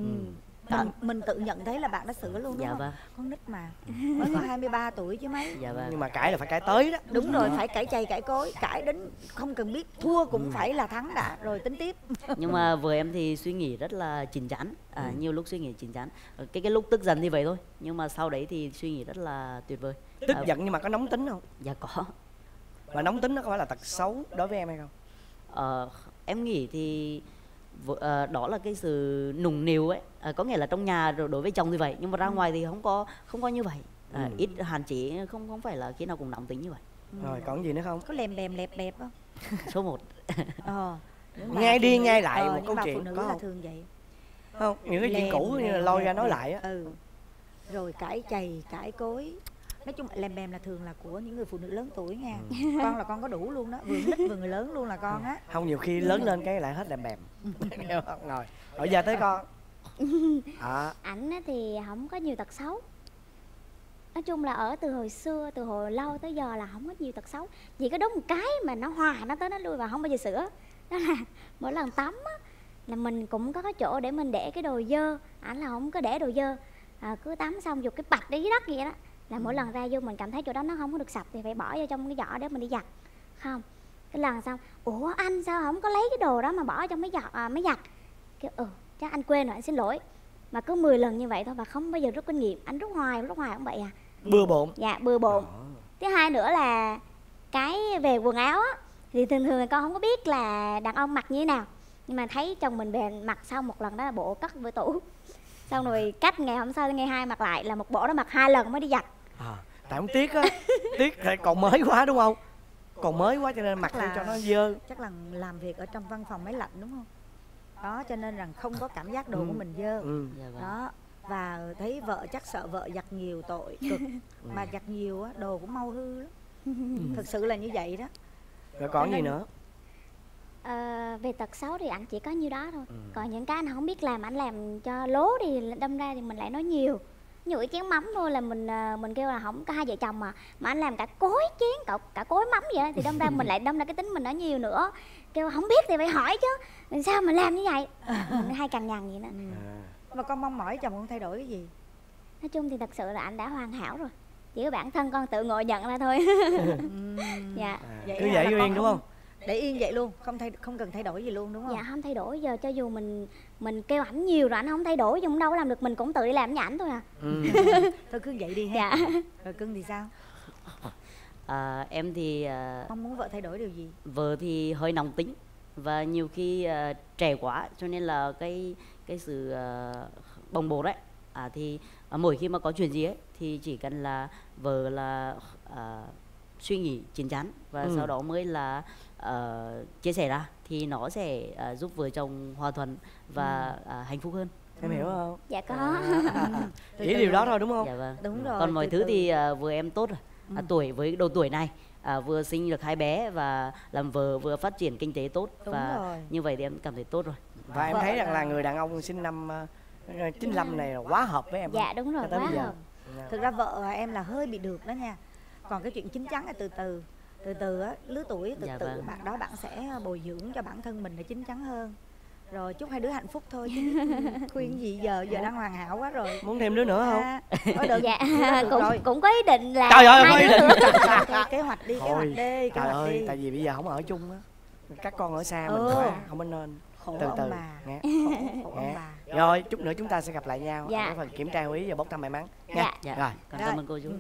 Mình, mình tự nhận thấy là bạn đã sửa luôn. Dạ đúng vâng. Không? Con nít mà, mới có hai mươi ba tuổi chứ mấy. Dạ vâng. Nhưng mà cãi là phải cãi tới đó. Đúng rồi, phải cãi chày cãi cối, cãi đến không cần biết thua cũng ừ. phải là thắng đã rồi tính tiếp. Nhưng mà vừa em thì suy nghĩ rất là chín chắn. À, ừ. Nhiều lúc suy nghĩ chín chắn, cái cái lúc tức giận thì vậy thôi, nhưng mà sau đấy thì suy nghĩ rất là tuyệt vời. Tức à, giận nhưng mà có nóng tính không? Dạ có. Và nóng tính nó có phải là tật xấu đối với em hay không? À, em nghĩ thì đó là cái sự nùng niu ấy, à, có nghĩa là trong nhà rồi đối với chồng như vậy, nhưng mà ra ừ. ngoài thì không có không có như vậy. À, ừ. ít hạn chế, không không phải là khi nào cũng nóng tính như vậy. Ừ. Rồi còn gì nữa không? Có lèm bèm lẹp bẹp không? Số một. Ờ, ngay đi ngay lại ờ, một câu chuyện có là thường vậy. Không, những cái lèm, chuyện cũ như là lôi ra nói lèm, lại á. Ừ. Rồi cãi chày cãi cối, nói chung lèm bèm là thường là của những người phụ nữ lớn tuổi nha. Ừ. Con là con có đủ luôn đó, vừa nít vừa người lớn luôn là con á. Không, nhiều khi lớn lên cái lại hết lèm bèm. Rồi bây giờ tới con. À. Ảnh thì không có nhiều tật xấu, nói chung là ở từ hồi xưa, từ hồi lâu tới giờ là không có nhiều tật xấu, chỉ có đúng một cái mà nó hòa nó tới nó lui và không bao giờ sửa, đó là mỗi lần tắm á, là mình cũng có cái chỗ để mình để cái đồ dơ, ảnh là không có để đồ dơ. À, cứ tắm xong dùng cái bạch để dưới đất vậy đó, là mỗi lần ra vô mình cảm thấy chỗ đó nó không có được sạch thì phải bỏ vô trong cái giỏ để mình đi giặt. Không, cái lần xong, ủa anh sao không có lấy cái đồ đó mà bỏ trong máy giặt, à, máy giặt kêu ừ chắc anh quên rồi, anh xin lỗi. Mà cứ mười lần như vậy thôi mà không bao giờ rút kinh nghiệm, anh rút hoài rút hoài cũng vậy à. Bừa bộn. Dạ bừa bộn. Thứ hai nữa là cái về quần áo á, thì thường thường con không có biết là đàn ông mặc như thế nào, nhưng mà thấy chồng mình về mặc sau một lần đó là bộ cất với tủ, xong rồi cách ngày hôm sau ngày hai mặc lại, là một bộ đó mặc hai lần mới đi giặt. À, tại không tiếc á. Tiếc còn mới quá đúng không? còn mới quá cho nên mặc là, cho nó dơ. Chắc là làm việc ở trong văn phòng máy lạnh đúng không? Đó, cho nên rằng không có cảm giác đồ ừ. của mình dơ. Ừ. Đó. Và thấy vợ chắc sợ vợ giặt nhiều tội cực. ừ. Mà giặt nhiều á, đồ cũng mau hư lắm. ừ. Thực sự là như vậy đó. Rồi còn gì nữa? À, về tật xấu thì anh chỉ có nhiêu đó thôi. ừ. Còn những cái anh không biết làm, anh làm cho lố thì đâm ra thì mình lại nói nhiều. Ví dụ cái chén mắm thôi là mình mình kêu là không có hai vợ chồng mà mà anh làm cả cối chén, cả, cả cối mắm vậy thì đâm ra mình lại đâm ra cái tính mình nói nhiều nữa. Kêu không biết thì phải hỏi chứ sao mà làm như vậy, mình hay cằn nhằn vậy nè. à. Mà con mong mỏi chồng con thay đổi cái gì? Nói chung thì thật sự là anh đã hoàn hảo rồi, chỉ có bản thân con tự ngồi nhận ra thôi. Dạ. à, vậy cứ vậy yêu yên đúng không? Để yên vậy luôn, không thay không cần thay đổi gì luôn đúng không? Dạ không thay đổi, giờ cho dù mình mình kêu ảnh nhiều rồi ảnh không thay đổi, dùng đâu làm được, mình cũng tự đi làm với ảnh thôi à. Ừ. Thôi cứ vậy đi ha. Dạ. Rồi Cưng thì sao? À, em thì uh, mong muốn vợ thay đổi điều gì? Vợ thì hơi nóng tính và nhiều khi uh, trẻ quá, cho nên là cái cái sự uh, bồng bột đấy. À, thì uh, mỗi khi mà có chuyện gì ấy thì chỉ cần là vợ là uh, suy nghĩ chín chắn và ừ. sau đó mới là uh, chia sẻ ra thì nó sẽ uh, giúp vợ chồng hòa thuận và ừ. uh, hạnh phúc hơn. Em hiểu không? Dạ có. à. Chỉ điều đó thôi đúng không? Dạ vâng. Đúng rồi. Còn mọi từ thứ từ. thì uh, vừa em tốt rồi. ừ. À, tuổi với độ tuổi này à, vừa sinh được hai bé và làm vợ vừa phát triển kinh tế tốt. Đúng và rồi. Như vậy thì em cảm thấy tốt rồi. Và vợ em thấy rằng là người đàn ông sinh năm uh, chín lăm này là quá hợp với em. Dạ đúng rồi, quá hợp. Thực ra vợ em là hơi bị được đó nha. Còn cái chuyện chín chắn là từ từ, từ từ á, lứa tuổi từ dạ từ vâng. bạn đó bạn sẽ bồi dưỡng cho bản thân mình để chín chắn hơn. Rồi chúc hai đứa hạnh phúc thôi. Khuyên gì giờ, giờ đang hoàn hảo quá rồi. Muốn thêm đứa nữa không? À, thôi được. Dạ, được cũng, rồi. Cũng có ý định là trời ơi, có ý định. Kế hoạch đi, thôi, kế hoạch đi, kế hoạch ơi, đi. Tại vì bây giờ không ở chung á, các con ở xa mình quá, ừ. không có nên. Khổ từ từ bà. Nghe. Khổ, khổ nghe. Bà. Rồi chút nữa chúng ta sẽ gặp lại nhau dạ. ở phần kiểm tra hữu ý và bốc thăm may mắn nha. Dạ. Rồi, cảm ơn cô chú.